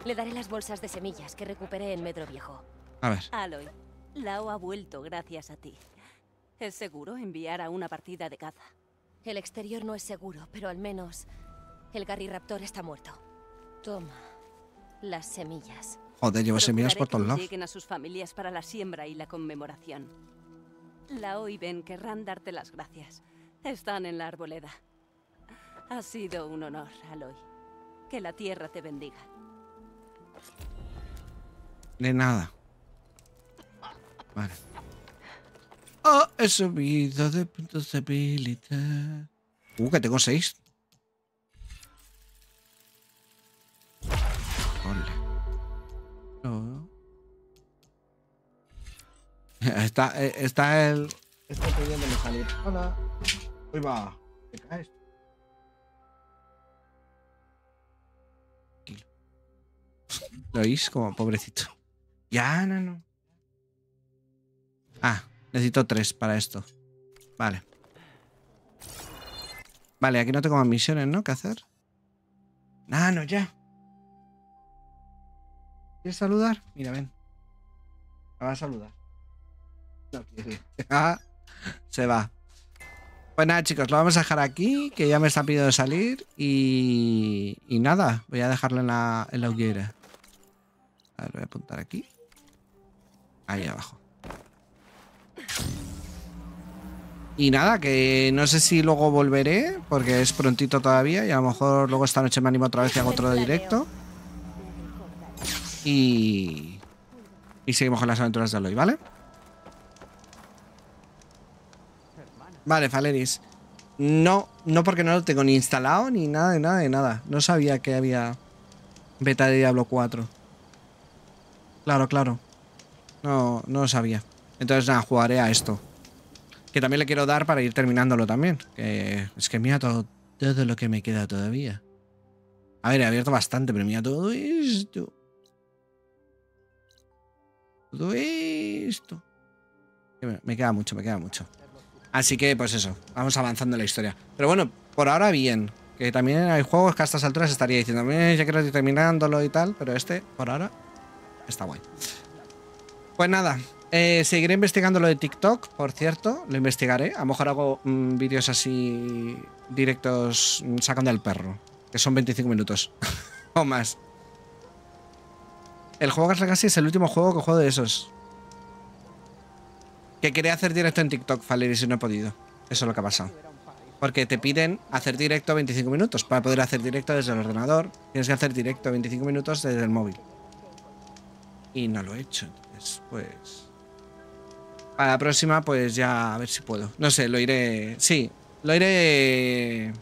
Le daré las bolsas de semillas que recuperé en Metro Viejo. A ver. Aloy, Lao ha vuelto gracias a ti. Es seguro enviar a una partida de caza. El exterior no es seguro, pero al menos... El Garriraptor está muerto. Toma las semillas. Joder, llevo semillas por todos lados. Lleguen a sus familias para la siembra y la conmemoración. Lao y Ben querrán darte las gracias. Están en la arboleda. Ha sido un honor, Aloy. Que la tierra te bendiga. De nada. Vale. Oh, he subido de puntos de habilidad. Que tengo 6. No. Está él. Está pidiéndome salir. Hola. Uy, va. ¿Te caes? Tranquilo. ¿Lo oís? Como pobrecito. Ya, no. Ah, necesito 3 para esto. Vale. Vale, aquí no tengo más misiones, ¿no? ¿Qué hacer? No, ya. ¿Quieres saludar? Mira, ven. Me va a saludar. No quiere. Se va. Pues nada, chicos, lo vamos a dejar aquí, que ya me está pidiendo salir. Y nada, voy a dejarlo en la hoguera. A ver, voy a apuntar aquí. Ahí abajo. Y nada, que no sé si luego volveré, porque es prontito todavía. Y a lo mejor luego esta noche me animo otra vez y hago otro directo. Y seguimos con las aventuras de Aloy, ¿vale? Vale, Faleris. No porque no lo tengo ni instalado ni nada. No sabía que había beta de Diablo 4. Claro. No lo sabía. Entonces nada, jugaré a esto. Que también le quiero dar para ir terminándolo también. Es que mira todo lo que me queda todavía. A ver, he abierto bastante, pero mira todo esto. Todo esto. Me queda mucho. Así que, pues eso. Vamos avanzando en la historia. Pero bueno, por ahora bien. Que también hay juegos que a estas alturas estaría diciendo, ya quiero ir terminándolo y tal. Pero este, por ahora, está guay. Pues nada. Seguiré investigando lo de TikTok, por cierto. Lo investigaré. A lo mejor hago vídeos así directos sacando al perro. Que son 25 minutos. O más. El juego Castle Legacy es el último juego que juego de esos. Que quería hacer directo en TikTok, Faleris, y no he podido. Eso es lo que ha pasado. Porque te piden hacer directo 25 minutos. Para poder hacer directo desde el ordenador, tienes que hacer directo 25 minutos desde el móvil. Y no lo he hecho. Entonces, pues... Para la próxima, pues ya a ver si puedo. No sé, lo iré... Sí, lo iré...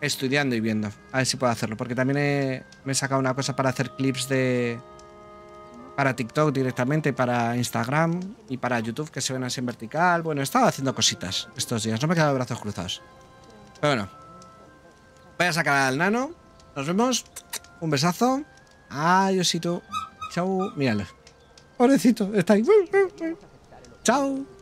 Estudiando y viendo. A ver si puedo hacerlo. Porque también me he sacado una cosa para hacer clips de... Para TikTok directamente. Para Instagram. Y para YouTube. Que se ven así en vertical. Bueno, he estado haciendo cositas estos días. No me he quedado de brazos cruzados. Pero bueno. Voy a sacar al nano. Nos vemos. Un besazo. Adiósito. Chao. Míralo. Pobrecito. Está ahí. Chao.